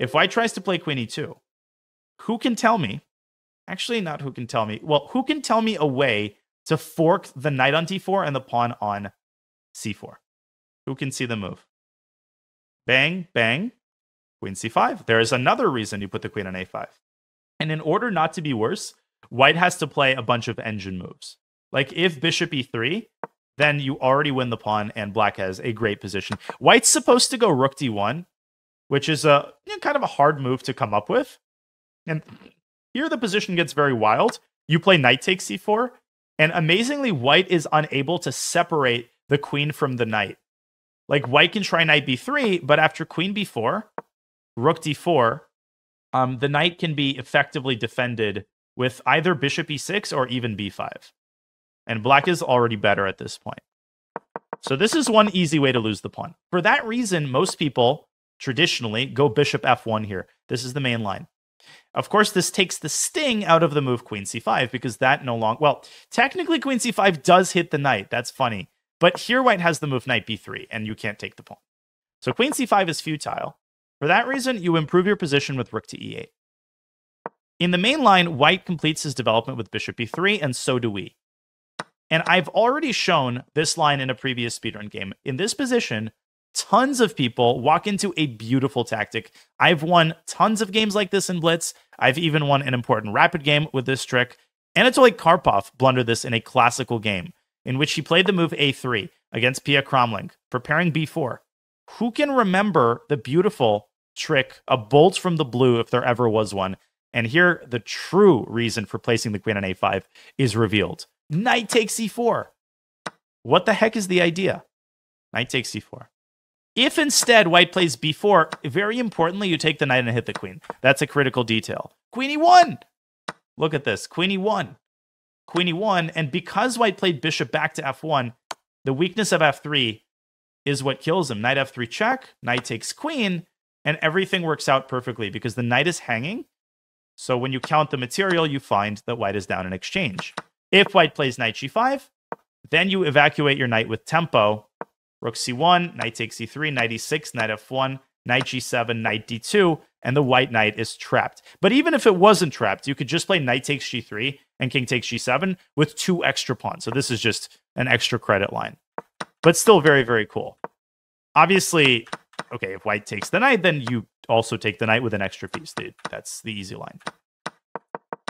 If white tries to play queen e two, who can tell me? Actually, not who can tell me. Well, who can tell me a way to fork the knight on d four and the pawn on c four? Who can see the move? Bang, bang, queen c five. There is another reason you put the queen on a five. And in order not to be worse, white has to play a bunch of engine moves. Like if bishop e three, then you already win the pawn and black has a great position. White's supposed to go rook d one, which is a you know, kind of a hard move to come up with. And here the position gets very wild. You play knight takes c four, and amazingly, white is unable to separate the queen from the knight. Like, white can try knight b three, but after queen b four, rook d four, um, the knight can be effectively defended with either bishop e six or even b five. And black is already better at this point. So this is one easy way to lose the pawn. For that reason, most people traditionally go bishop f one here. This is the main line. Of course, this takes the sting out of the move queen c five, because that no longer... Well, technically queen c five does hit the knight. That's funny. But here white has the move knight b three, and you can't take the pawn. So queen c five is futile. For that reason, you improve your position with rook to e eight. In the main line, white completes his development with bishop e three, and so do we. And I've already shown this line in a previous speedrun game. In this position, tons of people walk into a beautiful tactic. I've won tons of games like this in Blitz. I've even won an important rapid game with this trick. Anatoly Karpov blundered this in a classical game in which he played the move a three against Pia Cromling, preparing b four. Who can remember the beautiful trick, a bolt from the blue, if there ever was one? And here, the true reason for placing the queen on a five is revealed. Knight takes c four. What the heck is the idea? Knight takes c four. If instead white plays b four, very importantly, you take the knight and hit the queen. That's a critical detail. Queen e one. Look at this. Queen e one. Queen e one. And because white played bishop back to f one, the weakness of f three is what kills him. Knight f three check. Knight takes queen. And everything works out perfectly because the knight is hanging. So when you count the material, you find that white is down in exchange. If white plays knight g five, then you evacuate your knight with tempo. Rook c one, knight takes c three, knight e six, knight f one, knight g seven, knight d two, and the white knight is trapped. But even if it wasn't trapped, you could just play knight takes g three and king takes g seven with two extra pawns. So this is just an extra credit line. But still very, very cool. Obviously, okay, if white takes the knight, then you also take the knight with an extra piece. That's the easy line.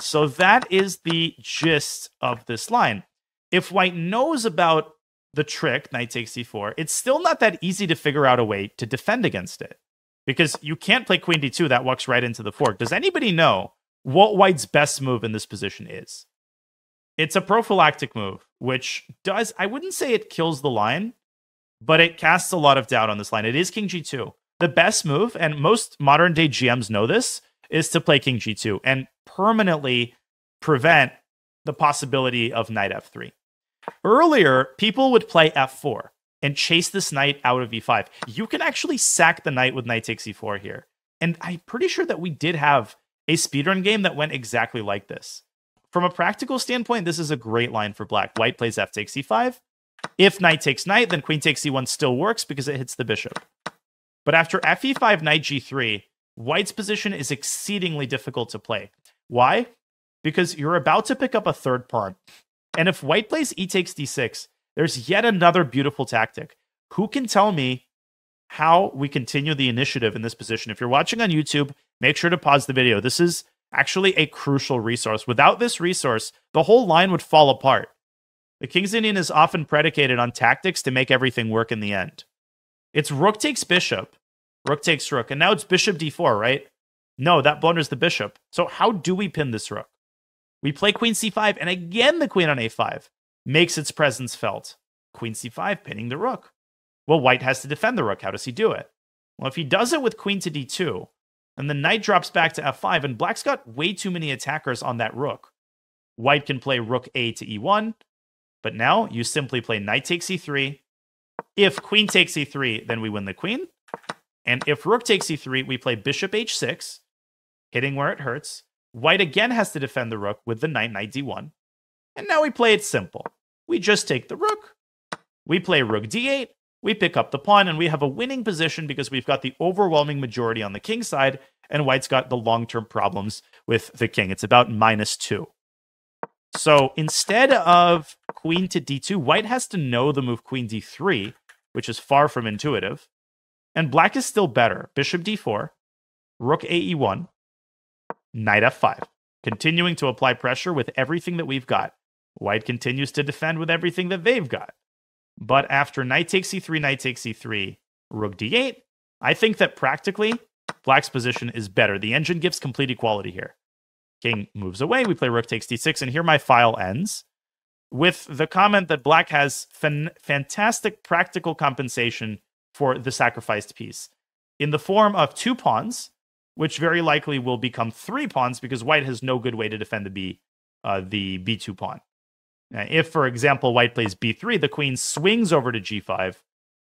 So that is the gist of this line. If white knows about the trick, knight takes c four, it's still not that easy to figure out a way to defend against it. Because you can't play queen d two, that walks right into the fork. Does anybody know what white's best move in this position is? It's a prophylactic move, which does, I wouldn't say it kills the line, but it casts a lot of doubt on this line. It is king g two. The best move, and most modern day G Ms know this, is to play king g two and permanently prevent the possibility of knight f three. Earlier, people would play f four and chase this knight out of e five. You can actually sack the knight with knight takes e four here. And I'm pretty sure that we did have a speedrun game that went exactly like this. From a practical standpoint, this is a great line for black. White plays f takes e five. If knight takes knight, then queen takes e one still works because it hits the bishop. But after f e five, knight g three, white's position is exceedingly difficult to play. Why? Because you're about to pick up a third pawn. And if white plays e takes d six, there's yet another beautiful tactic. Who can tell me how we continue the initiative in this position? If you're watching on YouTube, make sure to pause the video. This is actually a crucial resource. Without this resource, the whole line would fall apart. The King's Indian is often predicated on tactics to make everything work in the end. It's rook takes bishop, rook takes rook, and now it's bishop d four, right? No, that blunders the bishop. So how do we pin this rook? We play queen c five, and again the queen on a five makes its presence felt. Queen c five, pinning the rook. Well, white has to defend the rook. How does he do it? Well, if he does it with queen to d two, and the knight drops back to f five, and black's got way too many attackers on that rook. White can play rook a to e one, but now you simply play knight takes e three. If queen takes e three, then we win the queen. And if rook takes e three, we play bishop h six, hitting where it hurts. White again has to defend the rook with the knight, knight d one. And now we play it simple. We just take the rook. We play rook d eight. We pick up the pawn, and we have a winning position because we've got the overwhelming majority on the king side, and white's got the long-term problems with the king. It's about minus two. So instead of queen to d two, white has to know the move queen d three, which is far from intuitive. And black is still better. Bishop d four, rook a e one, knight f five. Continuing to apply pressure with everything that we've got. White continues to defend with everything that they've got. But after knight takes e three, knight takes e three, rook d eight, I think that practically black's position is better. The engine gives complete equality here. King moves away. We play rook takes d six, and here my file ends with the comment that black has fan fantastic practical compensation for the sacrificed piece in the form of two pawns, which very likely will become three pawns because white has no good way to defend the b, uh, the b two pawn. Now, if, for example, white plays b three, the queen swings over to g five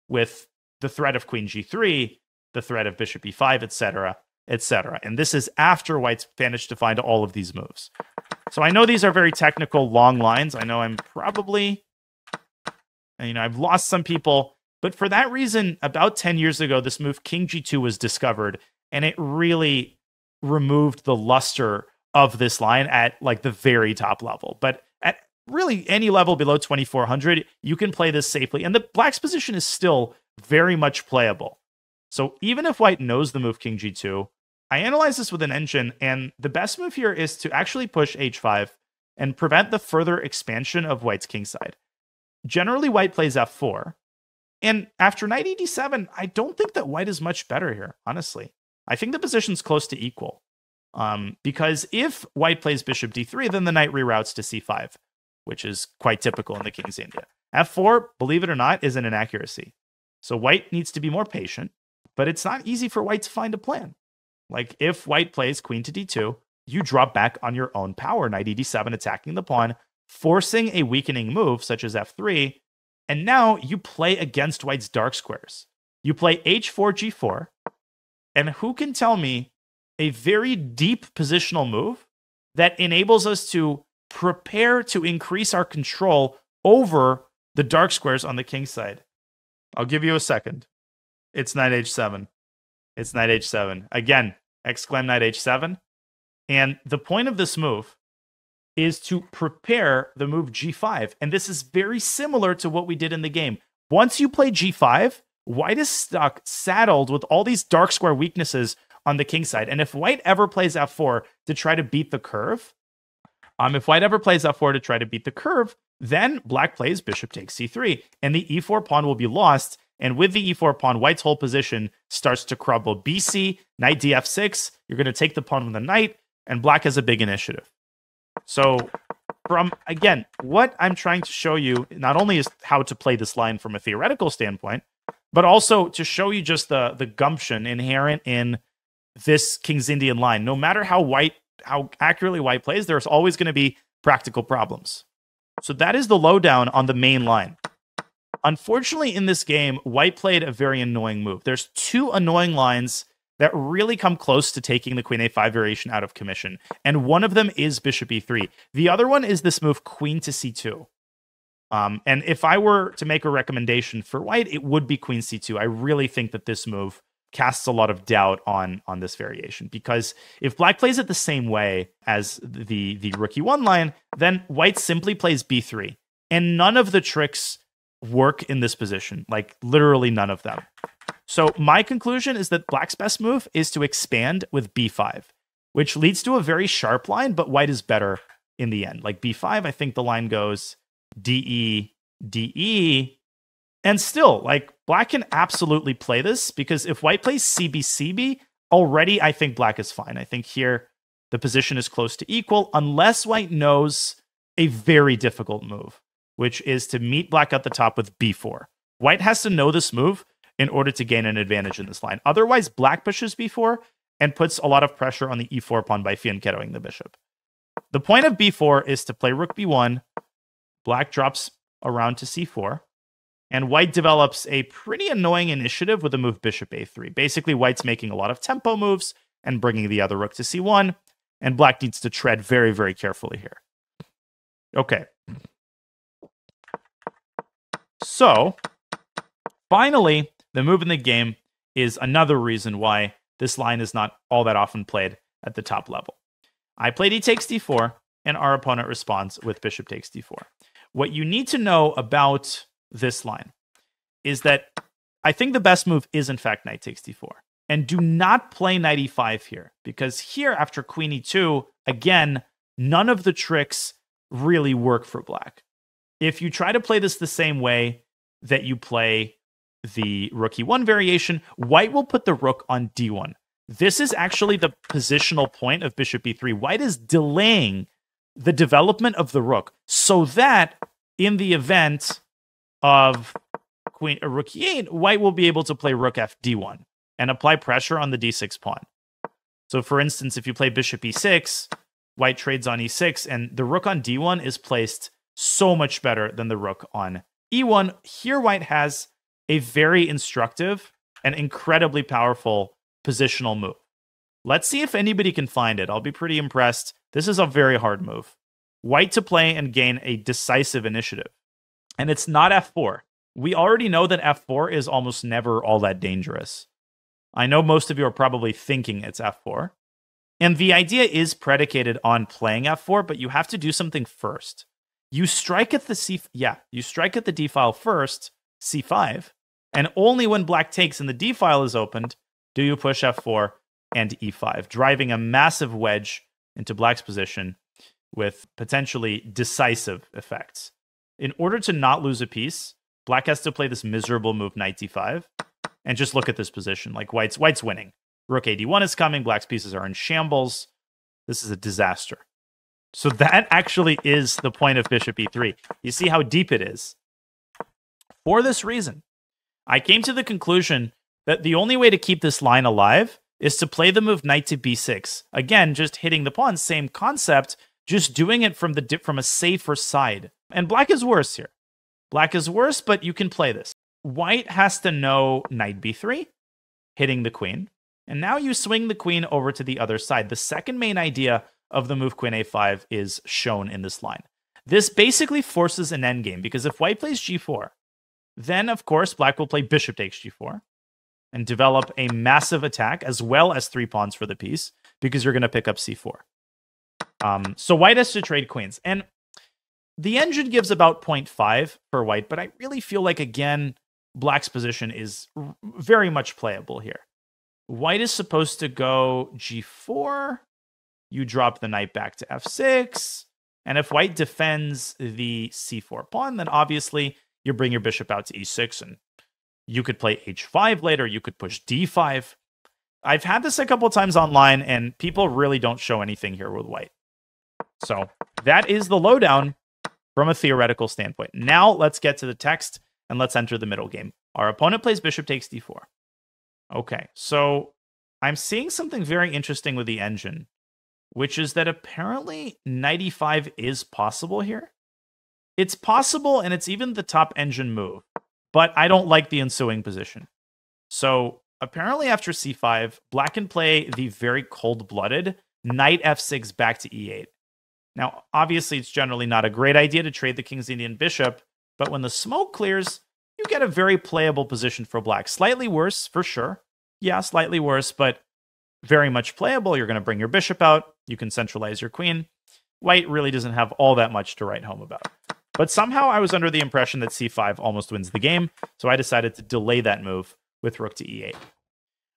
with the threat of queen g three, the threat of bishop e five, et cetera, et cetera. And this is after white's managed to find all of these moves. So I know these are very technical, long lines. I know I'm probably, you know, I've lost some people. But for that reason, about ten years ago, this move king g two was discovered, and it really removed the luster of this line at like the very top level. But at really any level below twenty-four hundred, you can play this safely. And the black's position is still very much playable. So even if white knows the move king g two, I analyze this with an engine, and the best move here is to actually push h five and prevent the further expansion of white's kingside. Generally, white plays f four, and after knight e d seven, I don't think that white is much better here, honestly. I think the position's close to equal, um, because if white plays bishop d three, then the knight reroutes to c five, which is quite typical in the King's Indian. f four, believe it or not, is an inaccuracy. So white needs to be more patient, but it's not easy for white to find a plan. Like if white plays queen to d two, you drop back on your own power, knight e d seven attacking the pawn, forcing a weakening move such as f three, and now you play against white's dark squares. You play h four g four, and who can tell me a very deep positional move that enables us to prepare to increase our control over the dark squares on the king's side? I'll give you a second. It's knight h seven. It's knight h seven. Again, exclaim knight h seven. And the point of this move is to prepare the move g five. And this is very similar to what we did in the game. Once you play g five, white is stuck, saddled with all these dark square weaknesses on the king side. And if white ever plays f four to try to beat the curve, um, if white ever plays f four to try to beat the curve, then black plays bishop takes c three, and the e four pawn will be lost. And with the e four pawn, white's whole position starts to crumble. bc, knight d f six, you're going to take the pawn from the knight, and black has a big initiative. So from, again, what I'm trying to show you, not only is how to play this line from a theoretical standpoint, but also to show you just the, the gumption inherent in this King's Indian line. No matter how white, how accurately white plays, there's always going to be practical problems. So that is the lowdown on the main line. Unfortunately, in this game, white played a very annoying move. There's two annoying lines that really come close to taking the queen a five variation out of commission. And one of them is bishop e three. The other one is this move queen to c two. Um, and if I were to make a recommendation for white, it would be queen c two. I really think that this move casts a lot of doubt on, on this variation, because if black plays it the same way as the, the rook e one line, then white simply plays b three. And none of the tricks work in this position, like literally none of them. So my conclusion is that black's best move is to expand with b five, which leads to a very sharp line, but white is better in the end. Like b five, I think the line goes d e, d e, and still, like, black can absolutely play this, because if white plays c b c b, already I think black is fine. I think here the position is close to equal, unless white knows a very difficult move, which is to meet black at the top with b four. White has to know this move in order to gain an advantage in this line. Otherwise, black pushes b four and puts a lot of pressure on the e four pawn by fianchettoing the bishop. The point of b four is to play rook b one. Black drops around to c four. And white develops a pretty annoying initiative with the move bishop a three. Basically, white's making a lot of tempo moves and bringing the other rook to c one. And black needs to tread very, very carefully here. Okay. So, finally, the move in the game is another reason why this line is not all that often played at the top level. I played e takes d four, and our opponent responds with bishop takes d four. What you need to know about this line is that I think the best move is, in fact, knight takes d four. And do not play knight e five here, because here, after queen e two, again, none of the tricks really work for black. If you try to play this the same way that you play the rook e one variation, white will put the rook on d one. This is actually the positional point of bishop e three. White is delaying the development of the rook so that in the event of queen or rook e eight, white will be able to play rook f d one and apply pressure on the d six pawn. So for instance, if you play bishop e six, white trades on e six, and the rook on d one is placed so much better than the rook on e one. Here white has a very instructive and incredibly powerful positional move. Let's see if anybody can find it. I'll be pretty impressed. This is a very hard move. White to play and gain a decisive initiative. And it's not f four. We already know that f four is almost never all that dangerous. I know most of you are probably thinking it's f four. And the idea is predicated on playing f four, but you have to do something first. You strike at the c yeah, you strike at the d file first, c five, and only when black takes and the d file is opened do you push f four and e five, driving a massive wedge into black's position with potentially decisive effects. In order to not lose a piece, black has to play this miserable move, knight d five, and just look at this position. Like, white's, white's winning. Rook a d one is coming, black's pieces are in shambles. This is a disaster. So that actually is the point of bishop e three. You see how deep it is. For this reason, I came to the conclusion that the only way to keep this line alive is to play the move knight to b six. Again, just hitting the pawn, same concept, just doing it from the dip, from a safer side. And black is worse here. Black is worse, but you can play this. White has to know knight b three, hitting the queen. And now you swing the queen over to the other side. The second main idea of the move queen a five is shown in this line. This basically forces an endgame, because if white plays g four, then, of course, black will play bishop takes g four and develop a massive attack, as well as three pawns for the piece, because you're going to pick up c four. Um, so white has to trade queens. And the engine gives about zero point five for white, but I really feel like, again, black's position is very much playable here. White is supposed to go g four. You drop the knight back to f six. And if white defends the c four pawn, then obviously you bring your bishop out to e six, and you could play h five later. You could push d five. I've had this a couple times online, and people really don't show anything here with white. So that is the lowdown from a theoretical standpoint. Now let's get to the text, and let's enter the middle game. Our opponent plays bishop takes d four. Okay, so I'm seeing something very interesting with the engine, which is that apparently knight e five is possible here. It's possible, and it's even the top engine move, but I don't like the ensuing position. So apparently after c five, black can play the very cold-blooded knight f six back to e eight. Now, obviously, it's generally not a great idea to trade the King's Indian bishop, but when the smoke clears, you get a very playable position for black. Slightly worse, for sure. Yeah, slightly worse, but very much playable. You're going to bring your bishop out. You can centralize your queen. White really doesn't have all that much to write home about. But somehow I was under the impression that c five almost wins the game, so I decided to delay that move with rook to e eight.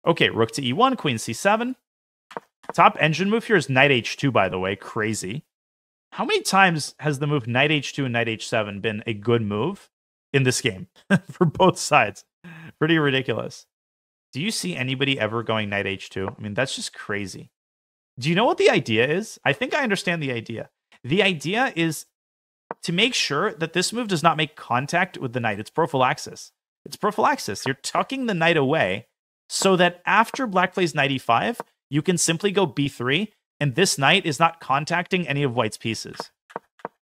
Okay, rook to e one, queen c seven. Top engine move here is knight h two, by the way. Crazy. How many times has the move knight h two and knight h seven been a good move in this game for both sides? Pretty ridiculous. Do you see anybody ever going knight h two? I mean, that's just crazy. Do you know what the idea is? I think I understand the idea. The idea is to make sure that this move does not make contact with the knight. It's prophylaxis. It's prophylaxis. You're tucking the knight away so that after black plays knight e five, you can simply go b three, and this knight is not contacting any of white's pieces.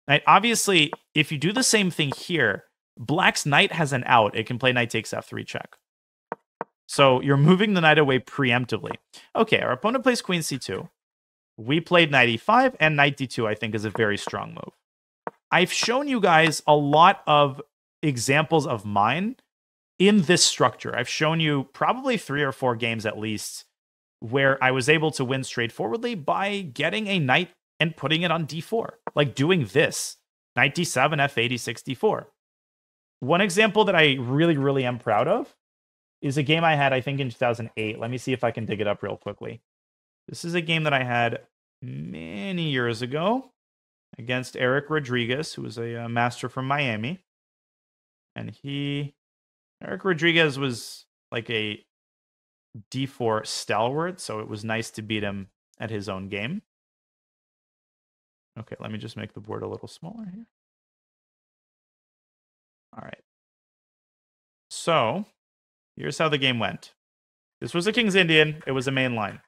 Now, obviously, if you do the same thing here, black's knight has an out. It can play knight takes f three check. So you're moving the knight away preemptively. Okay, our opponent plays queen c two. We played knight e five, and knight d two, I think, is a very strong move. I've shown you guys a lot of examples of mine in this structure. I've shown you probably three or four games at least where I was able to win straightforwardly by getting a knight and putting it on d four, like doing this, knight d seven, f eight, e six, d four. One example that I really, really am proud of is a game I had, I think, in two thousand eight. Let me see if I can dig it up real quickly. This is a game that I had many years ago against Eric Rodriguez, who was a uh, master from Miami. And he, Eric Rodriguez was like a d four stalwart, so it was nice to beat him at his own game. Okay, let me just make the board a little smaller here. All right. So here's how the game went. This was a King's Indian. It was a main line.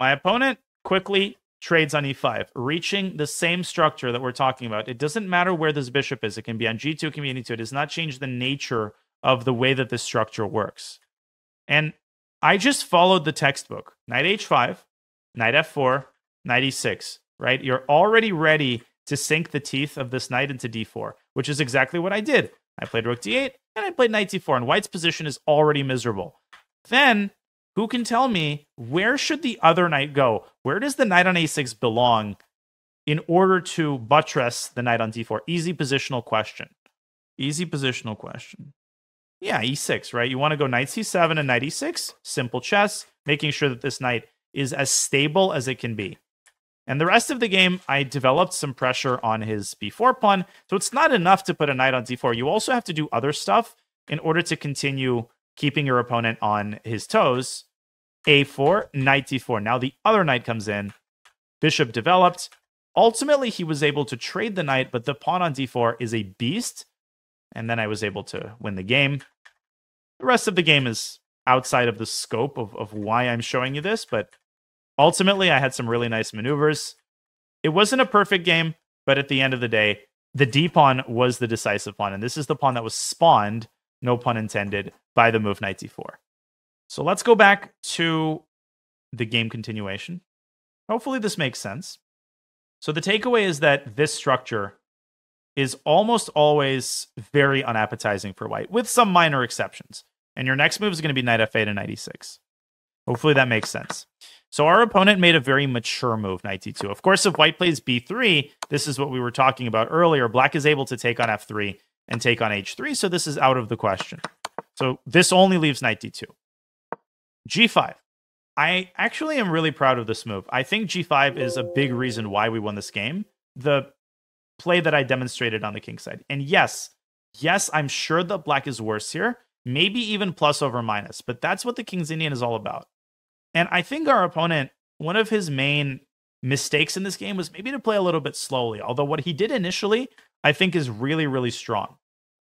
My opponent quickly trades on e five, reaching the same structure that we're talking about. It doesn't matter where this bishop is. It can be on g two, it can be on e two. It does not change the nature of the way that this structure works. And I just followed the textbook. Knight h five, knight f four, knight e six, right? You're already ready to sink the teeth of this knight into d four, which is exactly what I did. I played rook d eight, and I played knight d four, and white's position is already miserable. Then, who can tell me where should the other knight go? Where does the knight on a six belong in order to buttress the knight on d four? Easy positional question. Easy positional question. Yeah, e six, right? You want to go knight c seven and knight e six. Simple chess, making sure that this knight is as stable as it can be. And the rest of the game, I developed some pressure on his b four pawn. So it's not enough to put a knight on d four. You also have to do other stuff in order to continue keeping your opponent on his toes. a four, knight d four. Now the other knight comes in. Bishop developed. Ultimately, he was able to trade the knight, but the pawn on d four is a beast. And then I was able to win the game. The rest of the game is outside of the scope of, of why I'm showing you this, but ultimately I had some really nice maneuvers. It wasn't a perfect game, but at the end of the day, the d-pawn was the decisive pawn, and this is the pawn that was spawned, no pun intended, by the move knight d four. So let's go back to the game continuation. Hopefully this makes sense. So the takeaway is that this structure is almost always very unappetizing for white, with some minor exceptions. And your next move is going to be knight f eight and knight e six. Hopefully that makes sense. So our opponent made a very mature move, knight d two. Of course, if white plays b three, this is what we were talking about earlier. Black is able to take on f three and take on h three, so this is out of the question. So this only leaves knight d two. g five. I actually am really proud of this move. I think g five is a big reason why we won this game. The play that I demonstrated on the king side. And yes, yes, I'm sure that black is worse here, maybe even plus over minus, but that's what the King's Indian is all about. And I think our opponent, one of his main mistakes in this game was maybe to play a little bit slowly, although what he did initially, I think is really, really strong.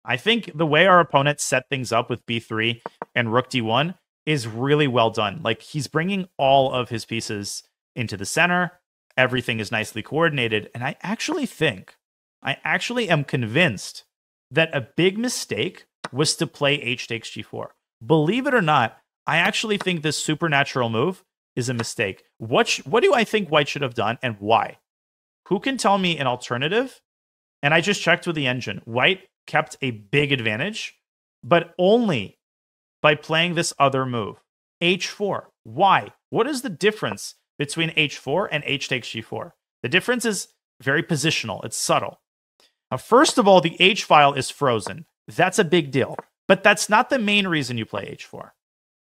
I think the way our opponent set things up with b three and rook d one is really well done. Like, he's bringing all of his pieces into the center. Everything is nicely coordinated. And I actually think, I actually am convinced that a big mistake was to play h takes g four. Believe it or not, I actually think this supernatural move is a mistake. What, sh what do I think white should have done and why? Who can tell me an alternative? And I just checked with the engine. White kept a big advantage, but only by playing this other move, h four. Why? What is the difference between h four and h takes g four? The difference is very positional. It's subtle. Now, first of all, the h file is frozen. That's a big deal. But that's not the main reason you play h four.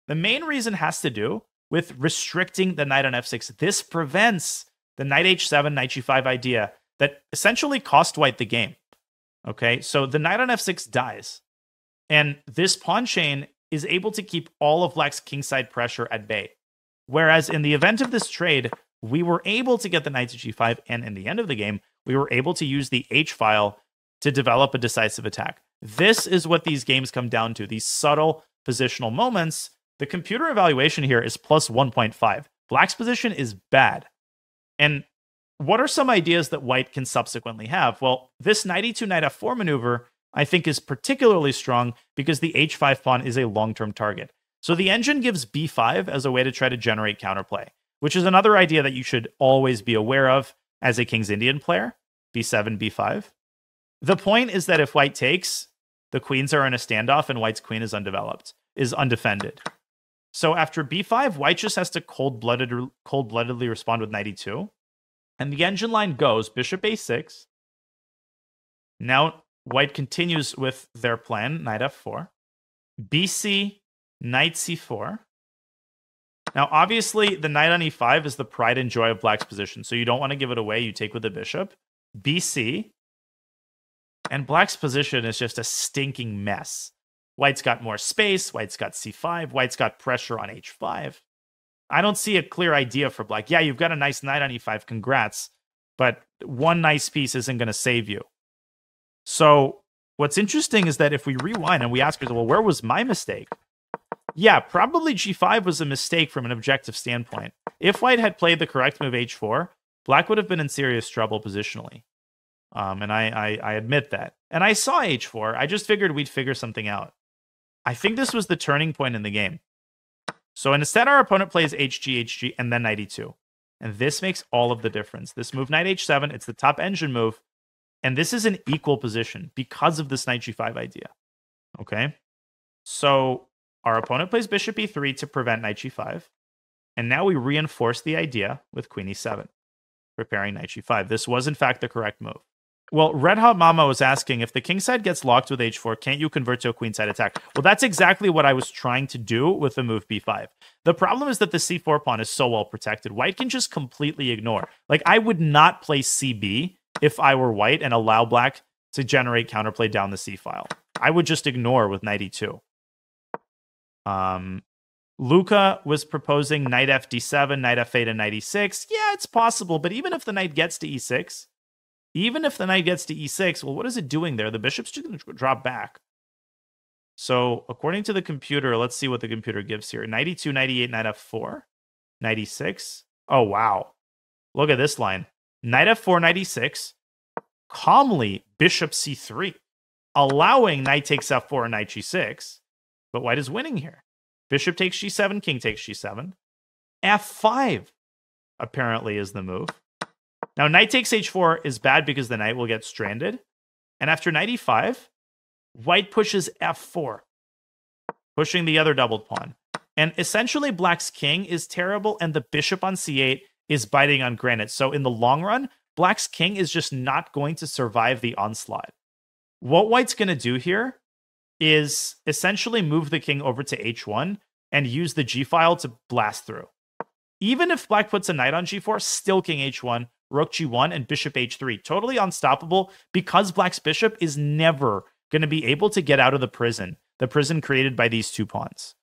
The main reason has to do with restricting the knight on f six. This prevents the knight h seven, knight g five idea that essentially cost white the game. Okay, so the knight on f six dies. And this pawn chain is able to keep all of black's kingside pressure at bay. Whereas in the event of this trade, we were able to get the knight to g five, and in the end of the game, we were able to use the h file to develop a decisive attack. This is what these games come down to, these subtle positional moments. The computer evaluation here is plus one point five. Black's position is bad. And what are some ideas that white can subsequently have? Well, this knight e two, knight f four maneuver, I think, is particularly strong because the h five pawn is a long-term target. So the engine gives b five as a way to try to generate counterplay, which is another idea that you should always be aware of as a King's Indian player, b seven, b five. The point is that if white takes, the queens are in a standoff and white's queen is undeveloped, is undefended. So after b five, white just has to cold-blooded, cold-bloodedly respond with knight e two. And the engine line goes bishop a six. Now white continues with their plan, knight f four. bc, knight c four. Now, obviously, the knight on e five is the pride and joy of black's position, so you don't want to give it away. You take with the bishop. bc. And black's position is just a stinking mess. White's got more space. White's got c five. White's got pressure on h five. I don't see a clear idea for black. Yeah, you've got a nice knight on e five. Congrats. But one nice piece isn't going to save you. So what's interesting is that if we rewind and we ask ourselves, well, where was my mistake? Yeah, probably g five was a mistake from an objective standpoint. If white had played the correct move h four, black would have been in serious trouble positionally. Um, and I, I, I admit that. And I saw h four. I just figured we'd figure something out. I think this was the turning point in the game. So instead, our opponent plays hg, hg, and then knight e two. And this makes all of the difference. This move, knight h seven, it's the top engine move. And this is an equal position because of this knight g five idea. Okay? So our opponent plays bishop e three to prevent knight g five. And now we reinforce the idea with queen e seven, preparing knight g five. This was, in fact, the correct move. Well, Red Hot Mama was asking, if the kingside gets locked with h four, can't you convert to a queenside attack? Well, that's exactly what I was trying to do with the move b five. The problem is that the c four pawn is so well protected. White can just completely ignore. Like, I would not play c b if I were white and allow black to generate counterplay down the c file. I would just ignore with knight e two. Um, Luca was proposing knight f d seven, knight f eight, and knight e six. Yeah, it's possible, but even if the knight gets to e six, even if the knight gets to e six, well, what is it doing there? The bishop's just going to drop back. So according to the computer, let's see what the computer gives here. ninety-two, ninety-eight, knight f four, ninety-six. Oh, wow. Look at this line. Knight f four, ninety-six. Calmly, bishop c three, allowing knight takes f four and knight g six. But white is winning here. Bishop takes g seven, king takes g seven. f five apparently is the move. Now, knight takes h four is bad because the knight will get stranded. And after knight e five, white pushes f four, pushing the other doubled pawn. And essentially, black's king is terrible, and the bishop on c eight is biting on granite. So in the long run, black's king is just not going to survive the onslaught. What white's going to do here is essentially move the king over to h one and use the g-file to blast through. Even if black puts a knight on g four, still king h one, rook g one, and bishop h three. Totally unstoppable because black's bishop is never going to be able to get out of the prison, the prison created by these two pawns.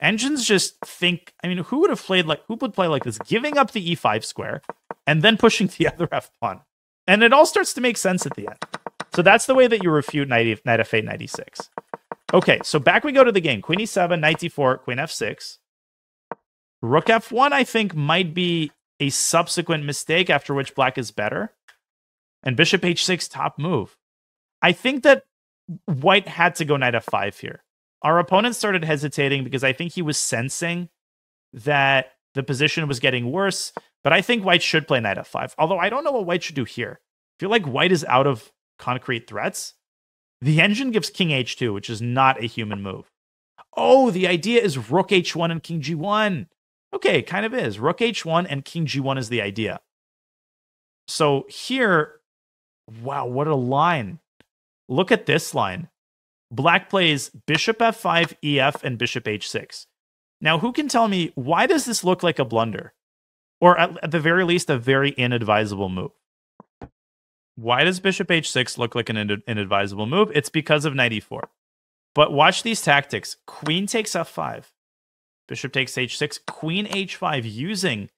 Engines just think, I mean, who would have played like, who would play like this? Giving up the e five square and then pushing the other f pawn. And it all starts to make sense at the end. So that's the way that you refute knight f eight, knight e six. Okay, so back we go to the game. Queen e seven, knight d four, queen f six. Rook f one, I think, might be a subsequent mistake, after which black is better. And bishop h six, top move. I think that white had to go knight f five here. Our opponent started hesitating because I think he was sensing that the position was getting worse. But I think white should play knight f five. Although I don't know what white should do here. I feel like white is out of concrete threats. The engine gives king h two, which is not a human move. Oh, the idea is rook h one and king g one. Okay, kind of is. Rook h one and king g one is the idea. So here, wow, what a line. Look at this line. Black plays bishop f five, e f, and bishop h six. Now, who can tell me, why does this look like a blunder? Or at, at the very least, a very inadvisable move. Why does bishop h six look like an in inadvisable move? It's because of knight e four. But watch these tactics. Queen takes f five. Bishop takes h six. Queen h five, using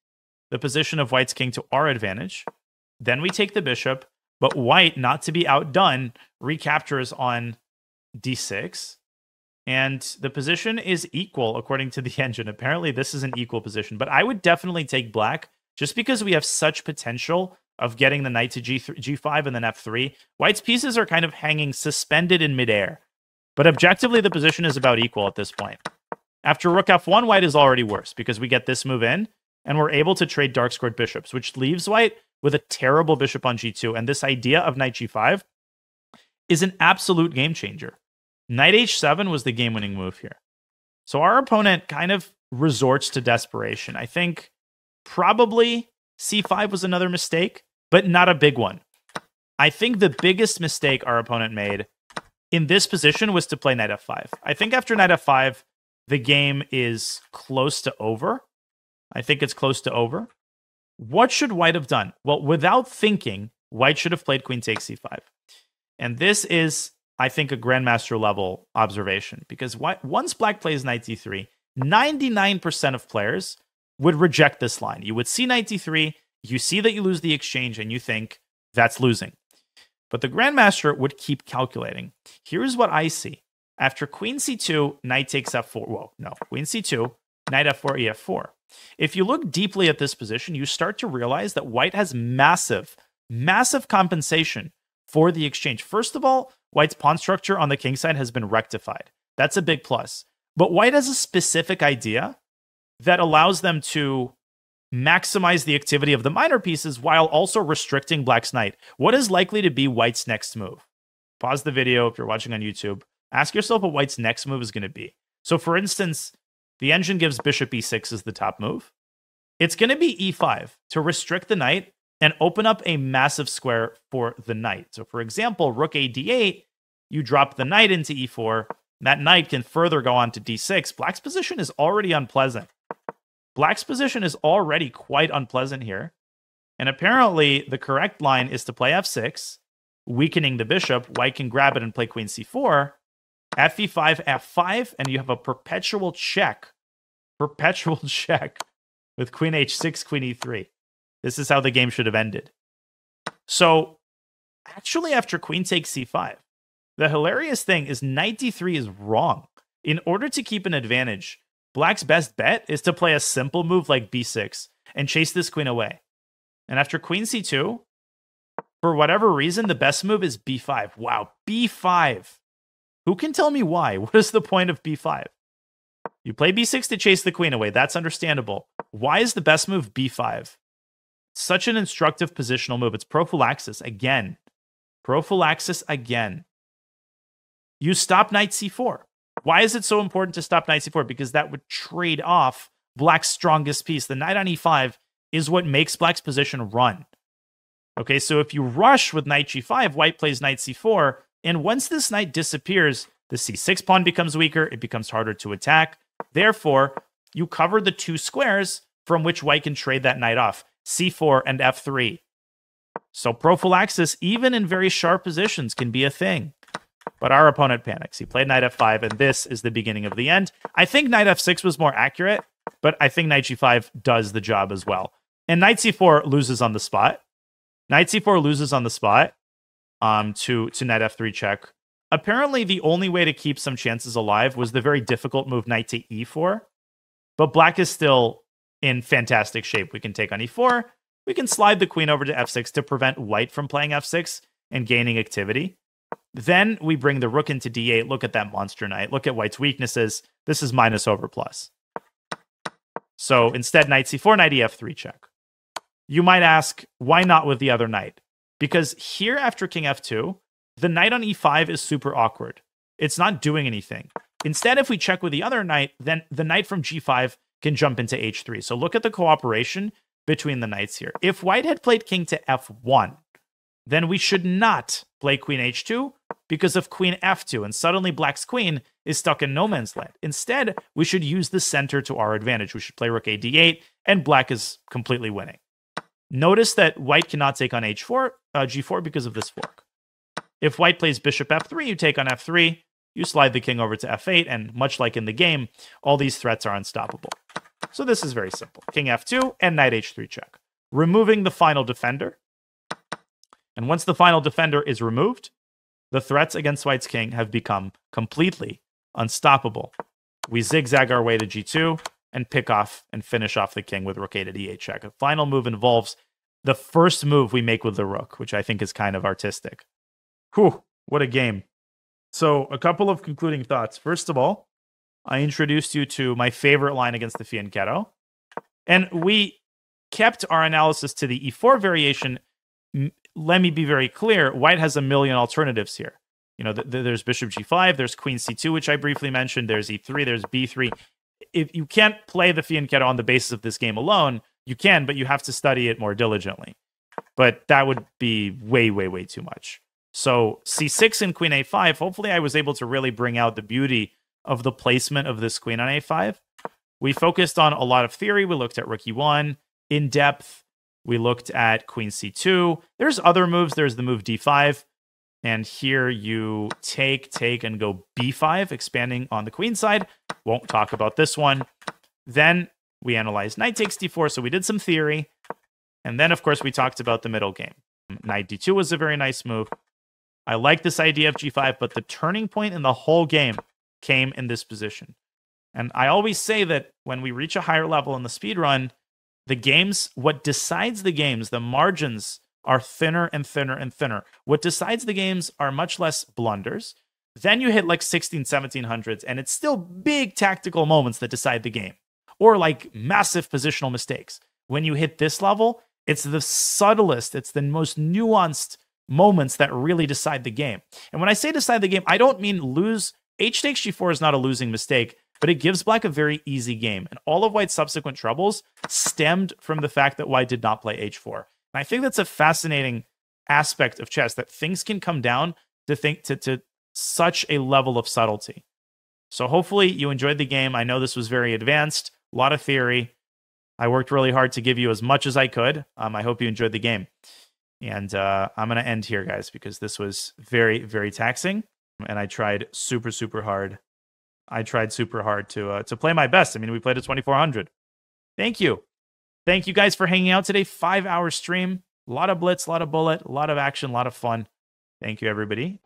the position of white's king to our advantage. Then we take the bishop. But white, not to be outdone, recaptures on d six. And the position is equal according to the engine. Apparently, this is an equal position. But I would definitely take black just because we have such potential of getting the knight to g five and then f three. White's pieces are kind of hanging suspended in midair. But objectively, the position is about equal at this point. After rook f one, white is already worse because we get this move in, and we're able to trade dark-squared bishops, which leaves white with a terrible bishop on g two. And this idea of knight g five is an absolute game-changer. Knight h seven was the game-winning move here. So our opponent kind of resorts to desperation. I think probably c five was another mistake, but not a big one. I think the biggest mistake our opponent made in this position was to play knight f five. I think after knight f five, the game is close to over. I think it's close to over. What should white have done? Well, without thinking, white should have played queen takes c five. And this is, I think, a grandmaster level observation, because white, once black plays knight d three, ninety-nine percent of players would reject this line. You would see knight d three, you see that you lose the exchange, and you think that's losing. But the grandmaster would keep calculating. Here's what I see. After queen c two, knight takes f four. Well, no, queen c two, knight f four, e f four. If you look deeply at this position, you start to realize that white has massive, massive compensation for the exchange. First of all, white's pawn structure on the king side has been rectified. That's a big plus. But white has a specific idea that allows them to maximize the activity of the minor pieces while also restricting black's knight. What is likely to be white's next move? Pause the video if you're watching on YouTube. Ask yourself what white's next move is going to be. So for instance, the engine gives bishop e six as the top move. It's going to be e five to restrict the knight and open up a massive square for the knight. So for example, rook a d eight, you drop the knight into e four. That knight can further go on to d six. Black's position is already unpleasant. Black's position is already quite unpleasant here. And apparently, the correct line is to play f six, weakening the bishop. White can grab it and play queen c four. f e five, f five, and you have a perpetual check. Perpetual check with queen h six, queen e three. This is how the game should have ended. So, actually, after queen takes c five, The hilarious thing is knight d three is wrong. In order to keep an advantage, black's best bet is to play a simple move like b six and chase this queen away. And after queen c two, for whatever reason, the best move is b five. Wow, b five. Who can tell me why? What is the point of b five? You play b six to chase the queen away. That's understandable. Why is the best move b five? Such an instructive positional move. It's prophylaxis again. Prophylaxis again. You stop knight c four. Why is it so important to stop knight c four? Because that would trade off black's strongest piece. The knight on e five is what makes black's position run. Okay, so if you rush with knight g five, white plays knight c four, and once this knight disappears, the c six pawn becomes weaker, it becomes harder to attack. Therefore, you cover the two squares from which white can trade that knight off, c four and f three. So prophylaxis, even in very sharp positions, can be a thing. But our opponent panics. He played knight f five, and this is the beginning of the end. I think knight f six was more accurate, but I think knight g five does the job as well. And knight c four loses on the spot. Knight c four loses on the spot um, to, to knight f three check. Apparently, the only way to keep some chances alive was the very difficult move knight to e four. But black is still in fantastic shape. We can take on e four. We can slide the queen over to f six to prevent white from playing f six and gaining activity. Then we bring the rook into d eight. Look at that monster knight. Look at white's weaknesses. This is minus over plus. So instead, knight c four, knight e f three check. You might ask, why not with the other knight? Because here after king f two, the knight on e five is super awkward. It's not doing anything. Instead, if we check with the other knight, then the knight from g five can jump into h three. So look at the cooperation between the knights here. If white had played king to f one, then we should not play queen h two because of queen f two, and suddenly black's queen is stuck in no man's land. Instead, we should use the center to our advantage. We should play rook a d eight, and black is completely winning. Notice that white cannot take on h four, uh, g four because of this fork. If white plays bishop f three, you take on f three, you slide the king over to f eight, and much like in the game, all these threats are unstoppable. So this is very simple. king f two and knight h three check, removing the final defender. And once the final defender is removed, the threats against white's king have become completely unstoppable. We zigzag our way to g two and pick off and finish off the king with rook a to d eight check. The final move involves the first move we make with the rook, which I think is kind of artistic. Whew, what a game. So a couple of concluding thoughts. First of all, I introduced you to my favorite line against the Fianchetto, and we kept our analysis to the e four variation. Let me be very clear, white has a million alternatives here. You know, th th there's bishop g five, there's queen c two, which I briefly mentioned, there's e three, there's b three. If you can't play the Fianchetto on the basis of this game alone, you can, but you have to study it more diligently. But that would be way, way, way too much. So c six and queen a five, hopefully I was able to really bring out the beauty of the placement of this queen on a five. We focused on a lot of theory. We looked at rook e one in depth. We looked at queen c two. There's other moves. There's the move d five. And here you take, take, and go b five, expanding on the queen side. Won't talk about this one. Then we analyzed knight takes d four, so we did some theory. And then, of course, we talked about the middle game. knight d two was a very nice move. I like this idea of g five, but the turning point in the whole game came in this position. And I always say that when we reach a higher level in the speedrun, the games, what decides the games, the margins are thinner and thinner and thinner. What decides the games are much less blunders. Then you hit like sixteen, seventeen hundreds, and it's still big tactical moments that decide the game, or like massive positional mistakes. When you hit this level, it's the subtlest, it's the most nuanced moments that really decide the game. And when I say decide the game, I don't mean lose. H takes g four is not a losing mistake, but it gives black a very easy game. And all of white's subsequent troubles stemmed from the fact that white did not play h four. And I think that's a fascinating aspect of chess, that things can come down to, think, to, to such a level of subtlety. So hopefully you enjoyed the game. I know this was very advanced, a lot of theory. I worked really hard to give you as much as I could. Um, I hope you enjoyed the game. And uh, I'm going to end here, guys, because this was very, very taxing. And I tried super, super hard. I tried super hard to uh, to play my best. I mean, we played at twenty-four hundred. Thank you. Thank you guys for hanging out today. Five hour stream. A lot of blitz, a lot of bullet, a lot of action, a lot of fun. Thank you, everybody.